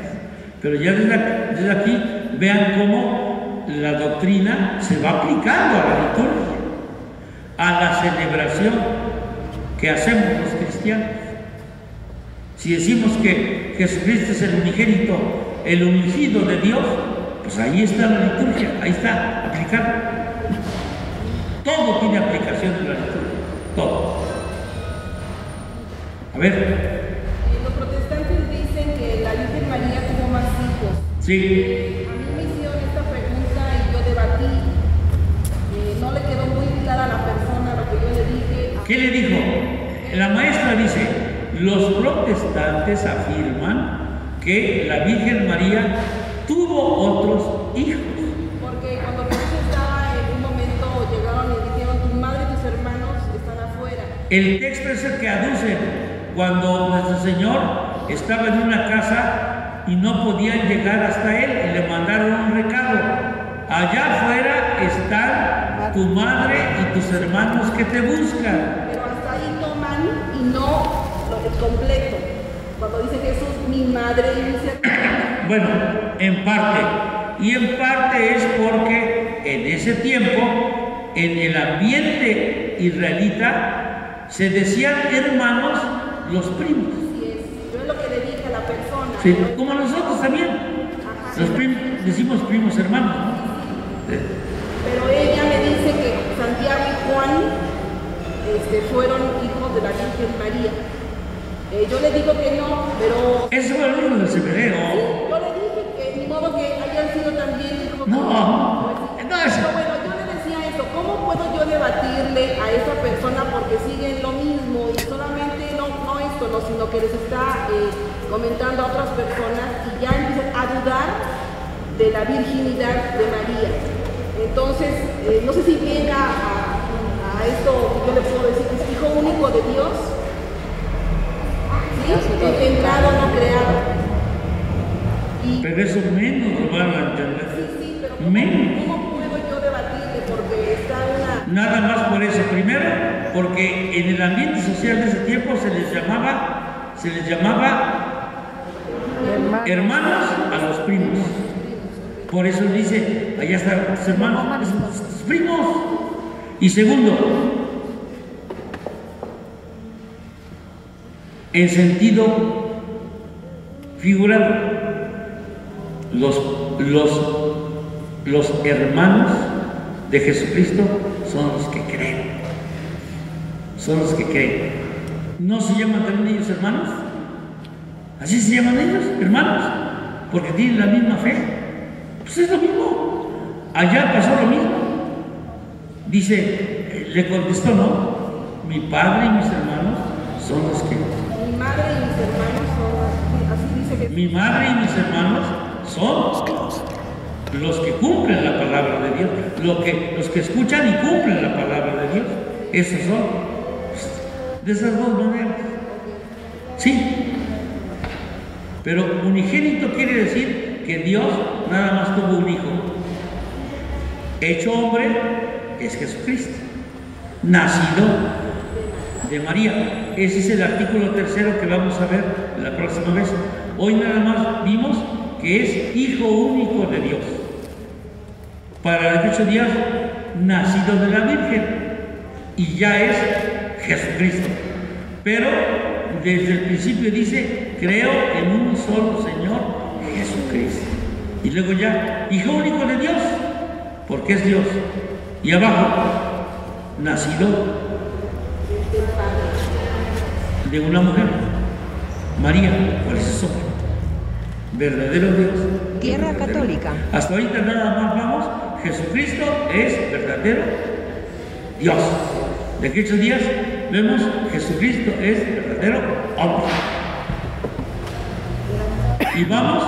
Pero ya desde aquí, desde aquí vean cómo la doctrina se va aplicando a la liturgia, a la celebración que hacemos los cristianos. Si decimos que Jesucristo es el unigénito, el ungido de Dios, pues ahí está la liturgia, ahí está aplicado. Todo tiene aplicación en la liturgia, todo. A ver. Los protestantes dicen que la Virgen María tuvo más hijos. Sí. A mí me hicieron esta pregunta y yo debatí. Eh, no le quedó muy clara a la persona lo que yo le dije. ¿Qué le dijo? La maestra dice, los protestantes afirman que la Virgen María tuvo otros hijos. Porque cuando Jesús estaba en un momento, llegaron y dijeron, tu madre y tus hermanos están afuera. El texto es el que aduce cuando nuestro Señor estaba en una casa y no podían llegar hasta él y le mandaron un recado. Allá afuera están tu madre y tus hermanos que te buscan. Pero hasta ahí toman y no lo completo. Cuando dice Jesús, mi madre y mis hermanos. Bueno, en parte, y en parte es porque en ese tiempo, en el ambiente israelita, se decían hermanos los primos. Sí, es. Yo es lo que le dije a la persona. Sí, como nosotros también. Ajá, los primos, decimos primos hermanos, ¿no? Sí. Pero ella me dice que Santiago y Juan este, fueron hijos de la Virgen María. Eh, yo le digo que no, pero... Eso fue el uno del seminario. Sí, yo le dije que ni modo que hayan sido también hijos. No, no, entonces... Pero bueno, yo le decía eso, ¿cómo puedo yo debatirle a esa persona porque siguen lo mismo y solamente no, no esto, no, sino que les está eh, comentando a otras personas y ya empiezan a dudar de la virginidad de María? Entonces, eh, no sé si llega a, a esto que yo le puedo decir, que es hijo único de Dios. Contemplado, no creado. Y pero eso menos lo van a entender. Sí, sí, pero ¿cómo, menos. ¿Cómo puedo yo debatirle? Porque está una... Nada más por eso. Primero, porque en el ambiente social de ese tiempo se les llamaba, se les llamaba hermanos, hermanos a los primos. Por eso dice, allá están los hermanos, los primos. Y segundo, en sentido figurado, los, los, los hermanos de Jesucristo son los que creen, son los que creen. ¿No se llaman también ellos hermanos? Así se llaman ellos, hermanos, porque tienen la misma fe. Pues es lo mismo, allá pasó lo mismo. Dice, le contestó, ¿no? Mi padre y mis hermanos son los que creen. Mi madre y mis hermanos son, así dice Jesús. Mi madre y mis hermanos son los que cumplen la palabra de Dios, los que, los que escuchan y cumplen la palabra de Dios. Esos son, de esas dos maneras. Sí, pero unigénito quiere decir que Dios nada más tuvo un hijo. Hecho hombre es Jesucristo, nacido de María. Ese es el artículo tercero que vamos a ver la próxima vez. Hoy nada más vimos que es hijo único de Dios. Para dieciocho días, nacido de la Virgen. Y ya es Jesucristo. Pero desde el principio dice, creo en un solo Señor, Jesucristo. Y luego ya, hijo único de Dios, porque es Dios. Y abajo, nacido de una mujer, María, ¿cuál es eso? Verdadero Dios. Tierra verdadero. Católica. Hasta ahorita nada más vamos, Jesucristo es verdadero Dios. De aquí ocho días vemos Jesucristo es verdadero hombre. Y vamos,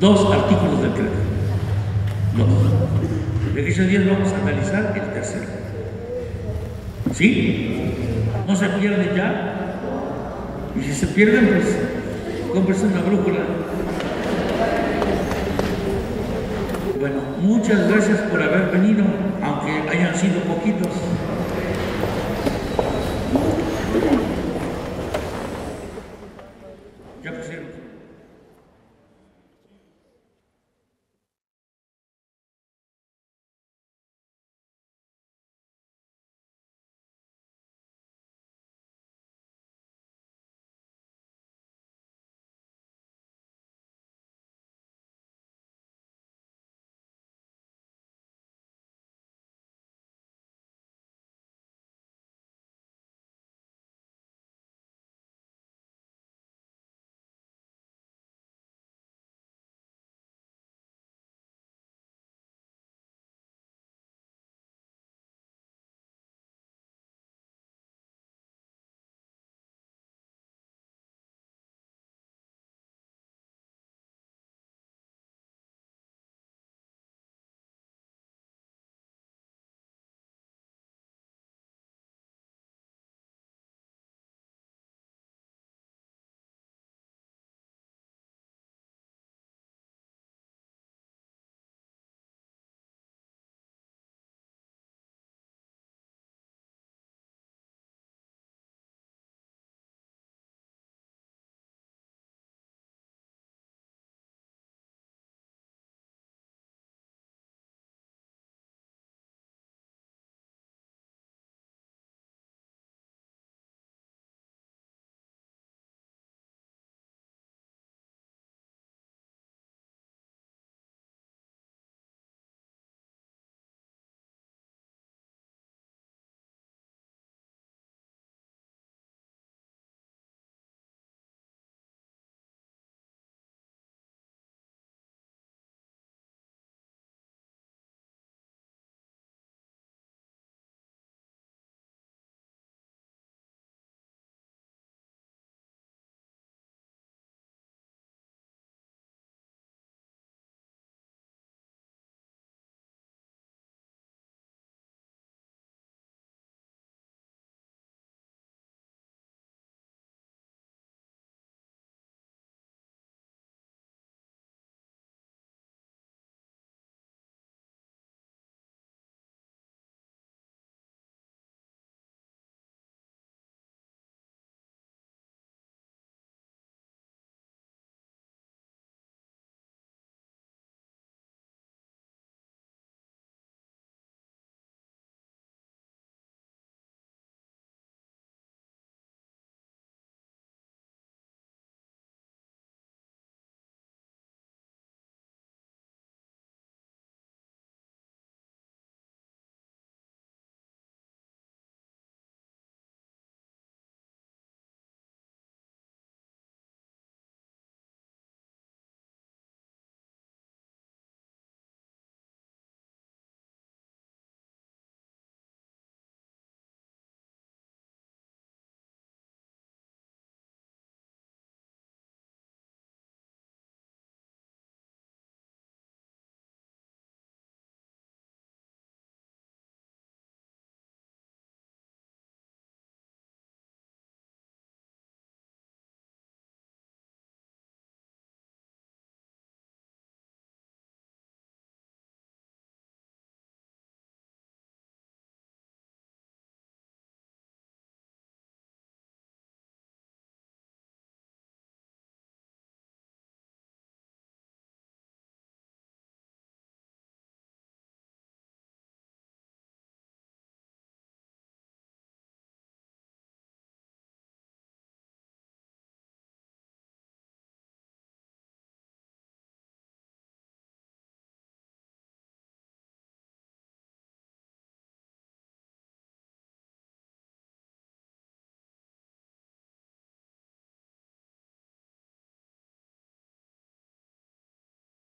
dos artículos del credo. Dos. De aquellos días vamos a analizar el tercero. ¿Sí? No se pierde ya. Y si se pierden, pues, cómprense una brújula. Bueno, muchas gracias por haber venido, aunque hayan sido poquitos. Ya pusieron.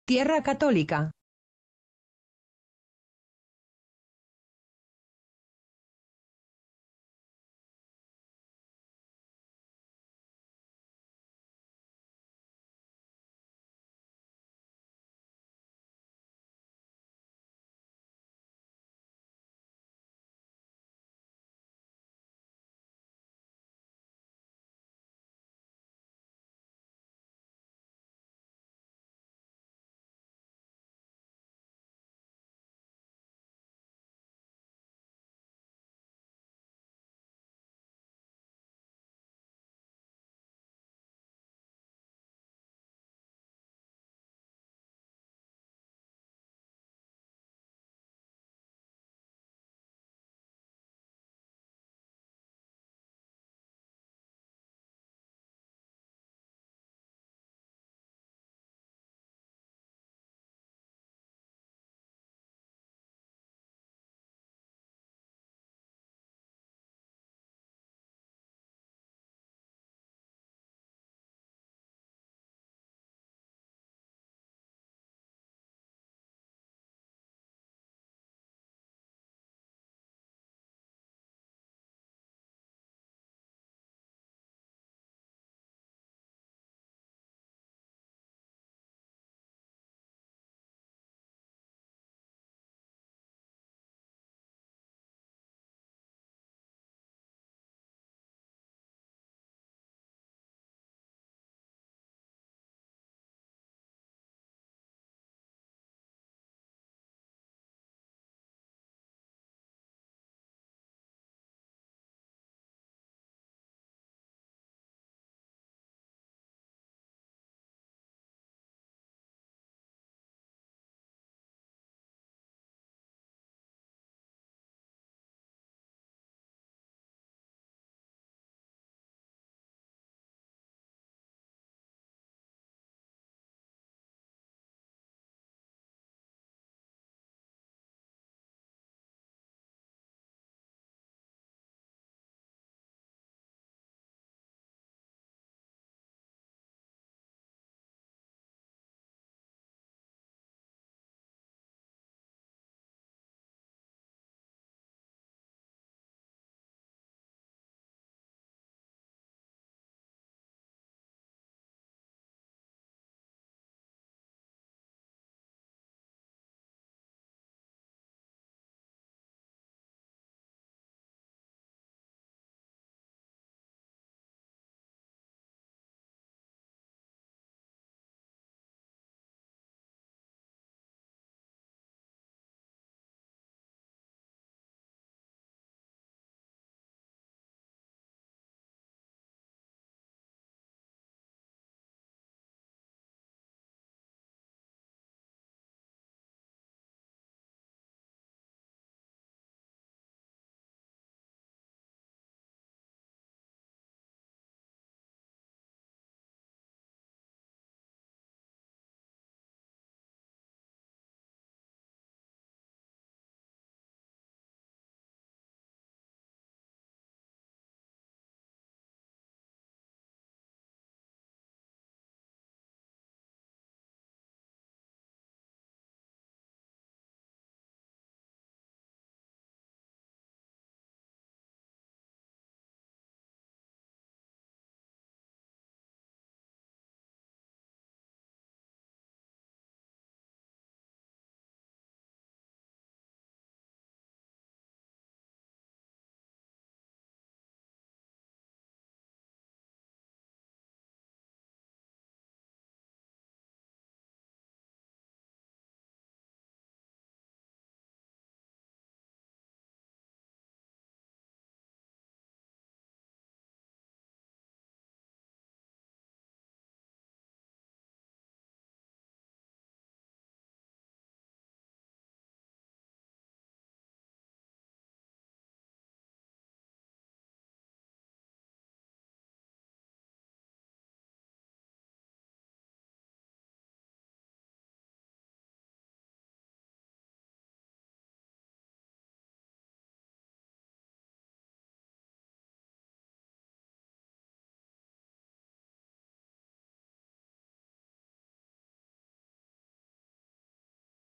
Tierra Católica.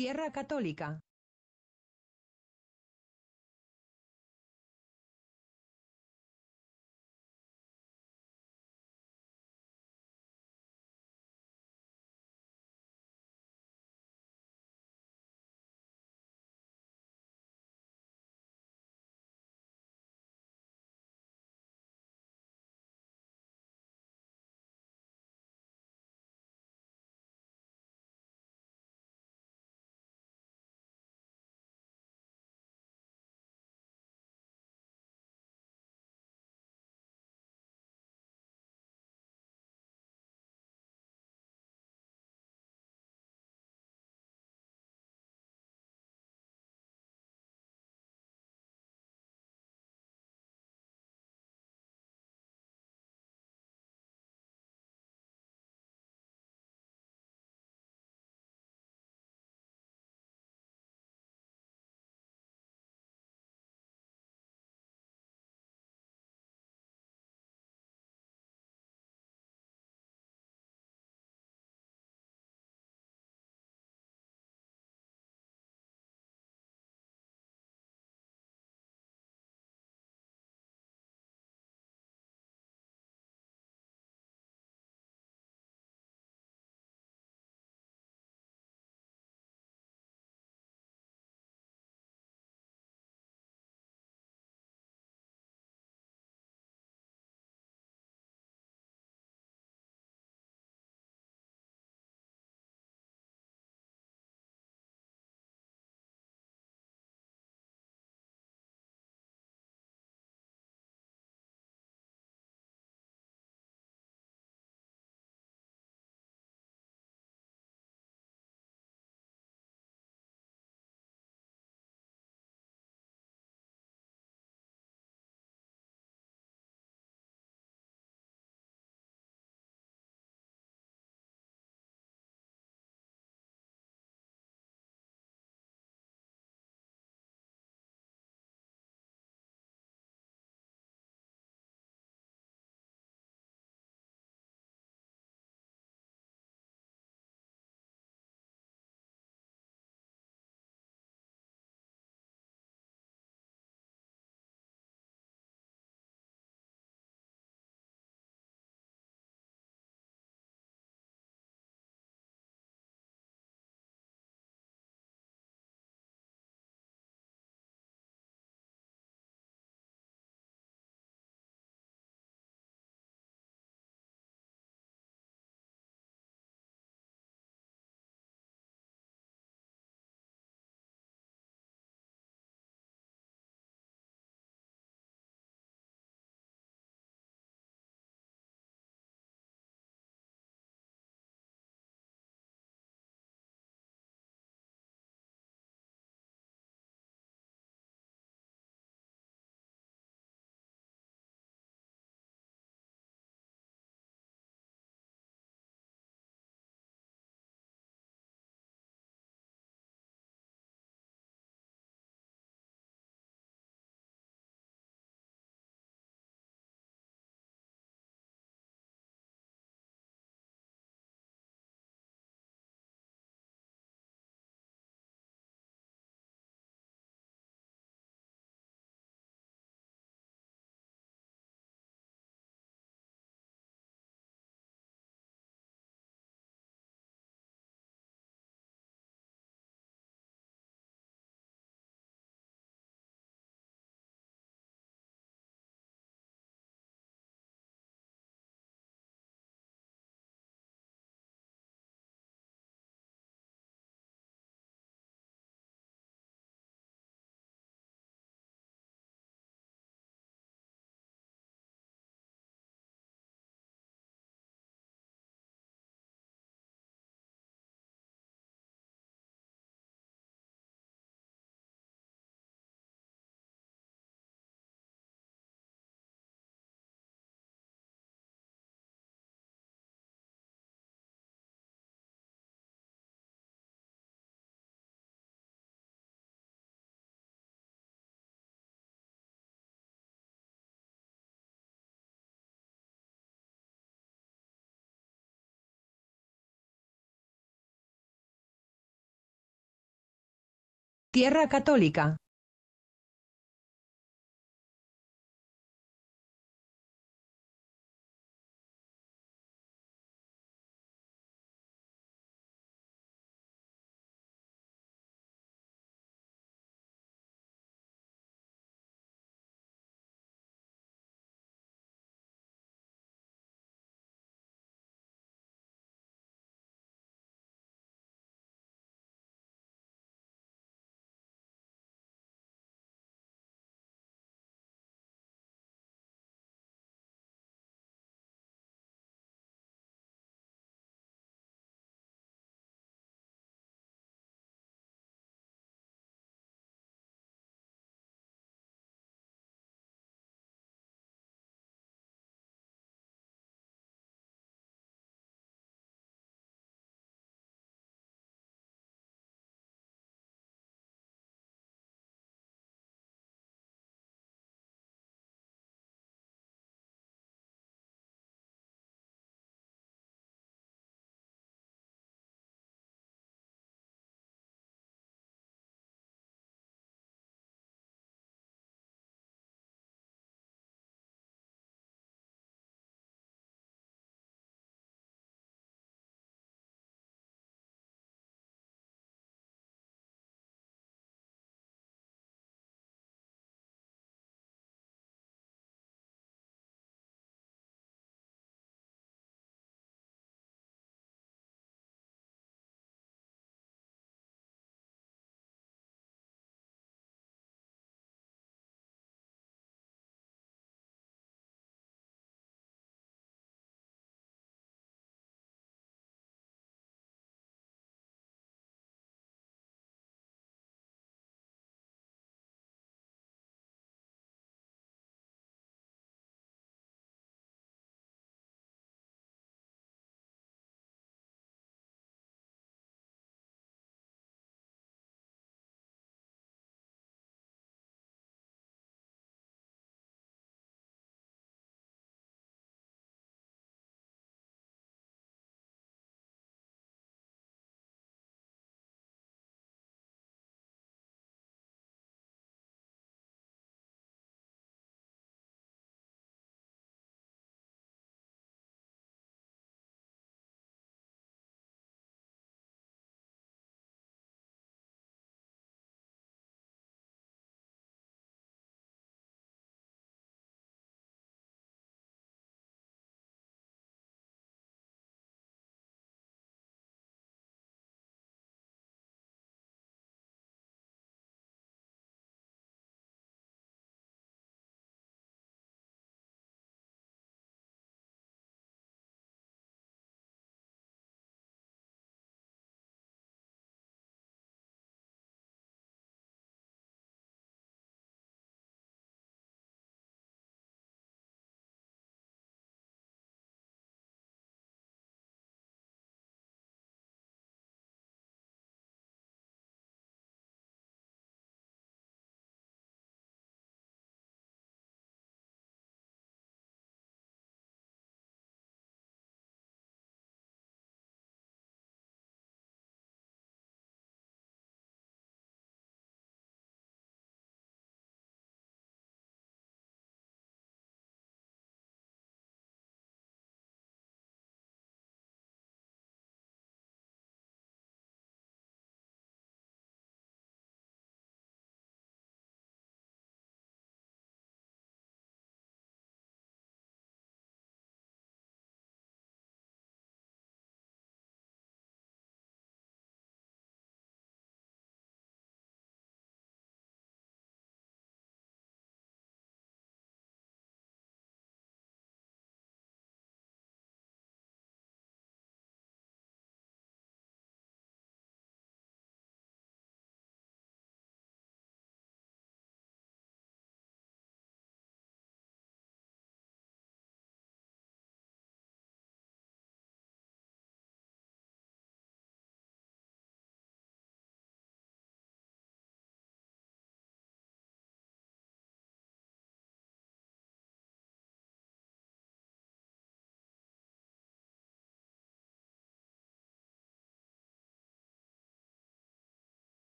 Tierra Católica. Tierra Católica.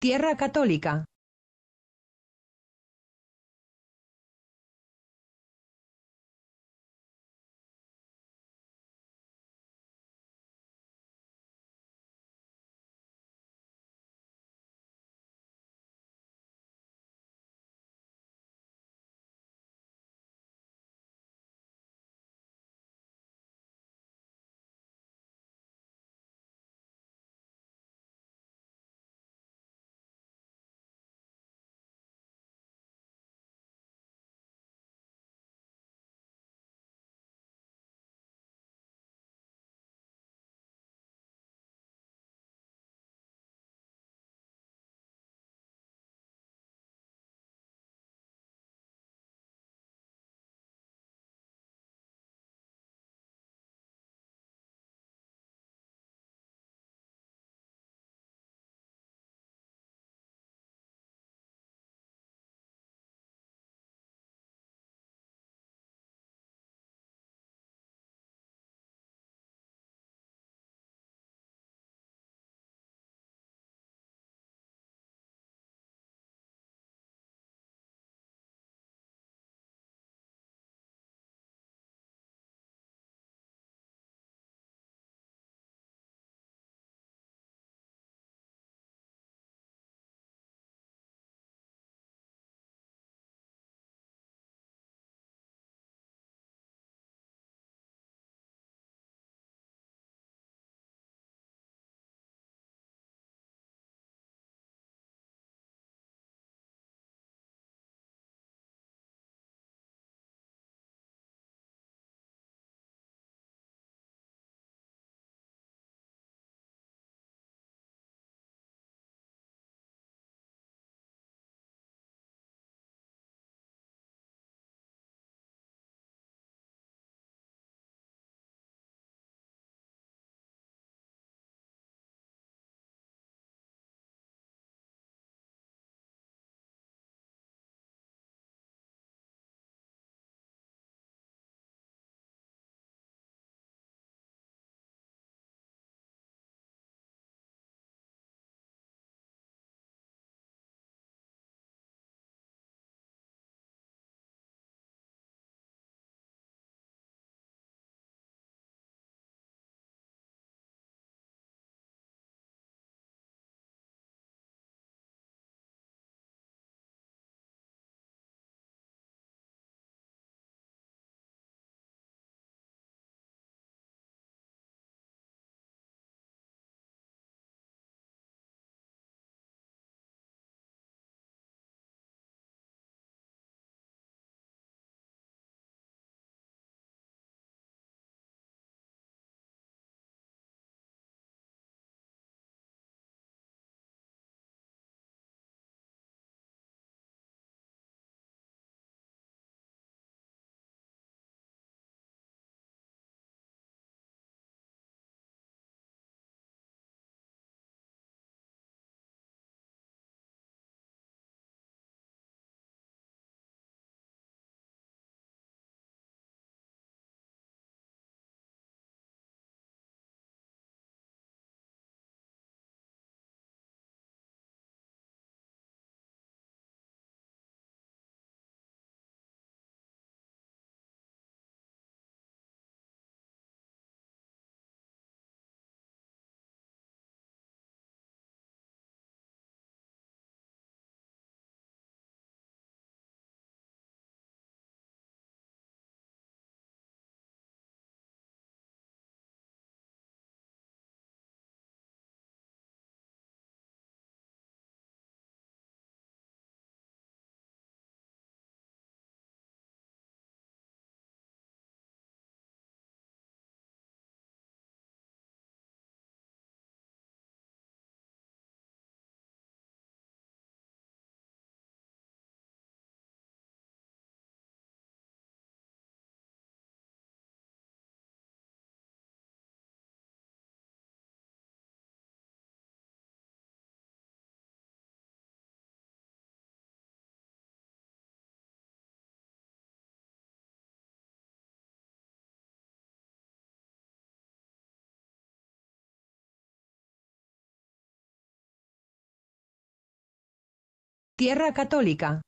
Tierra Católica. Tierra Católica.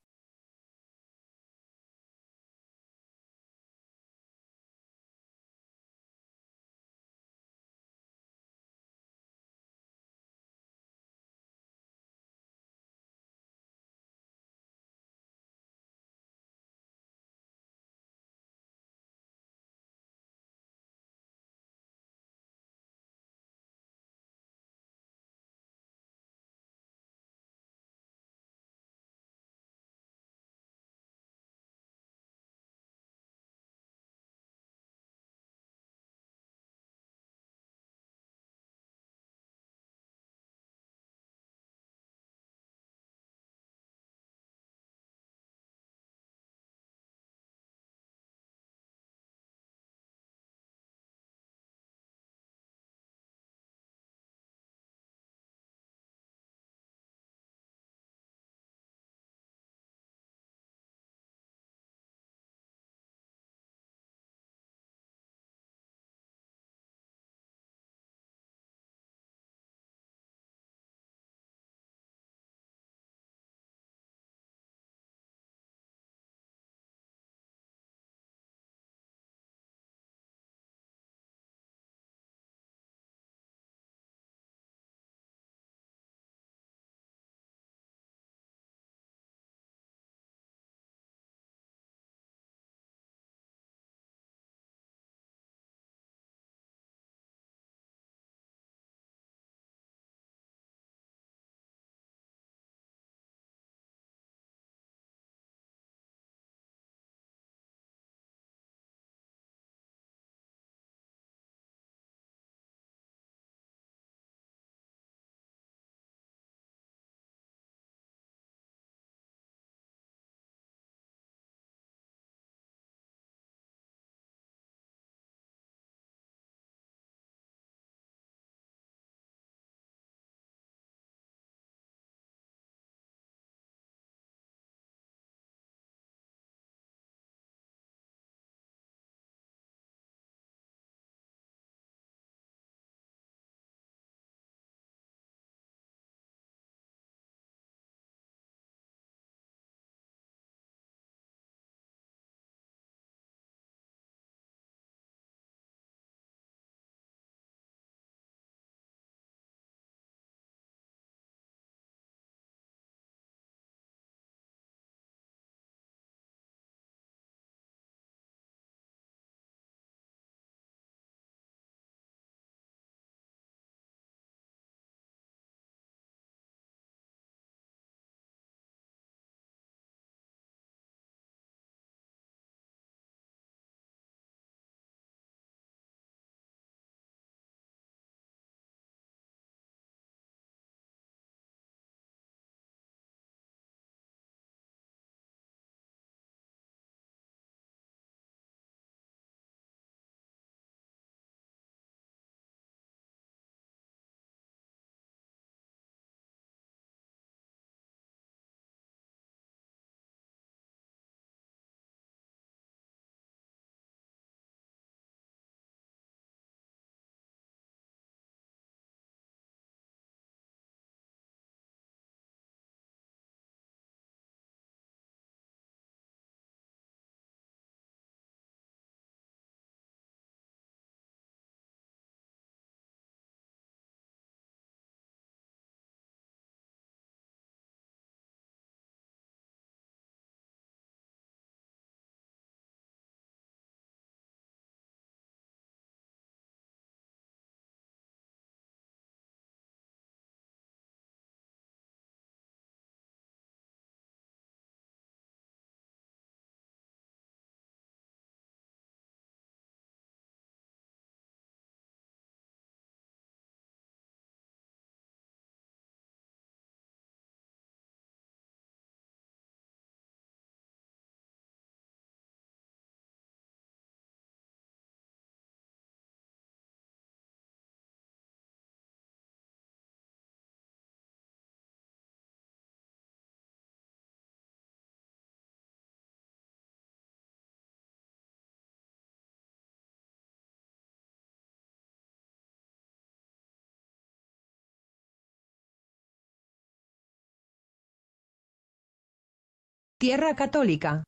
Tierra Católica.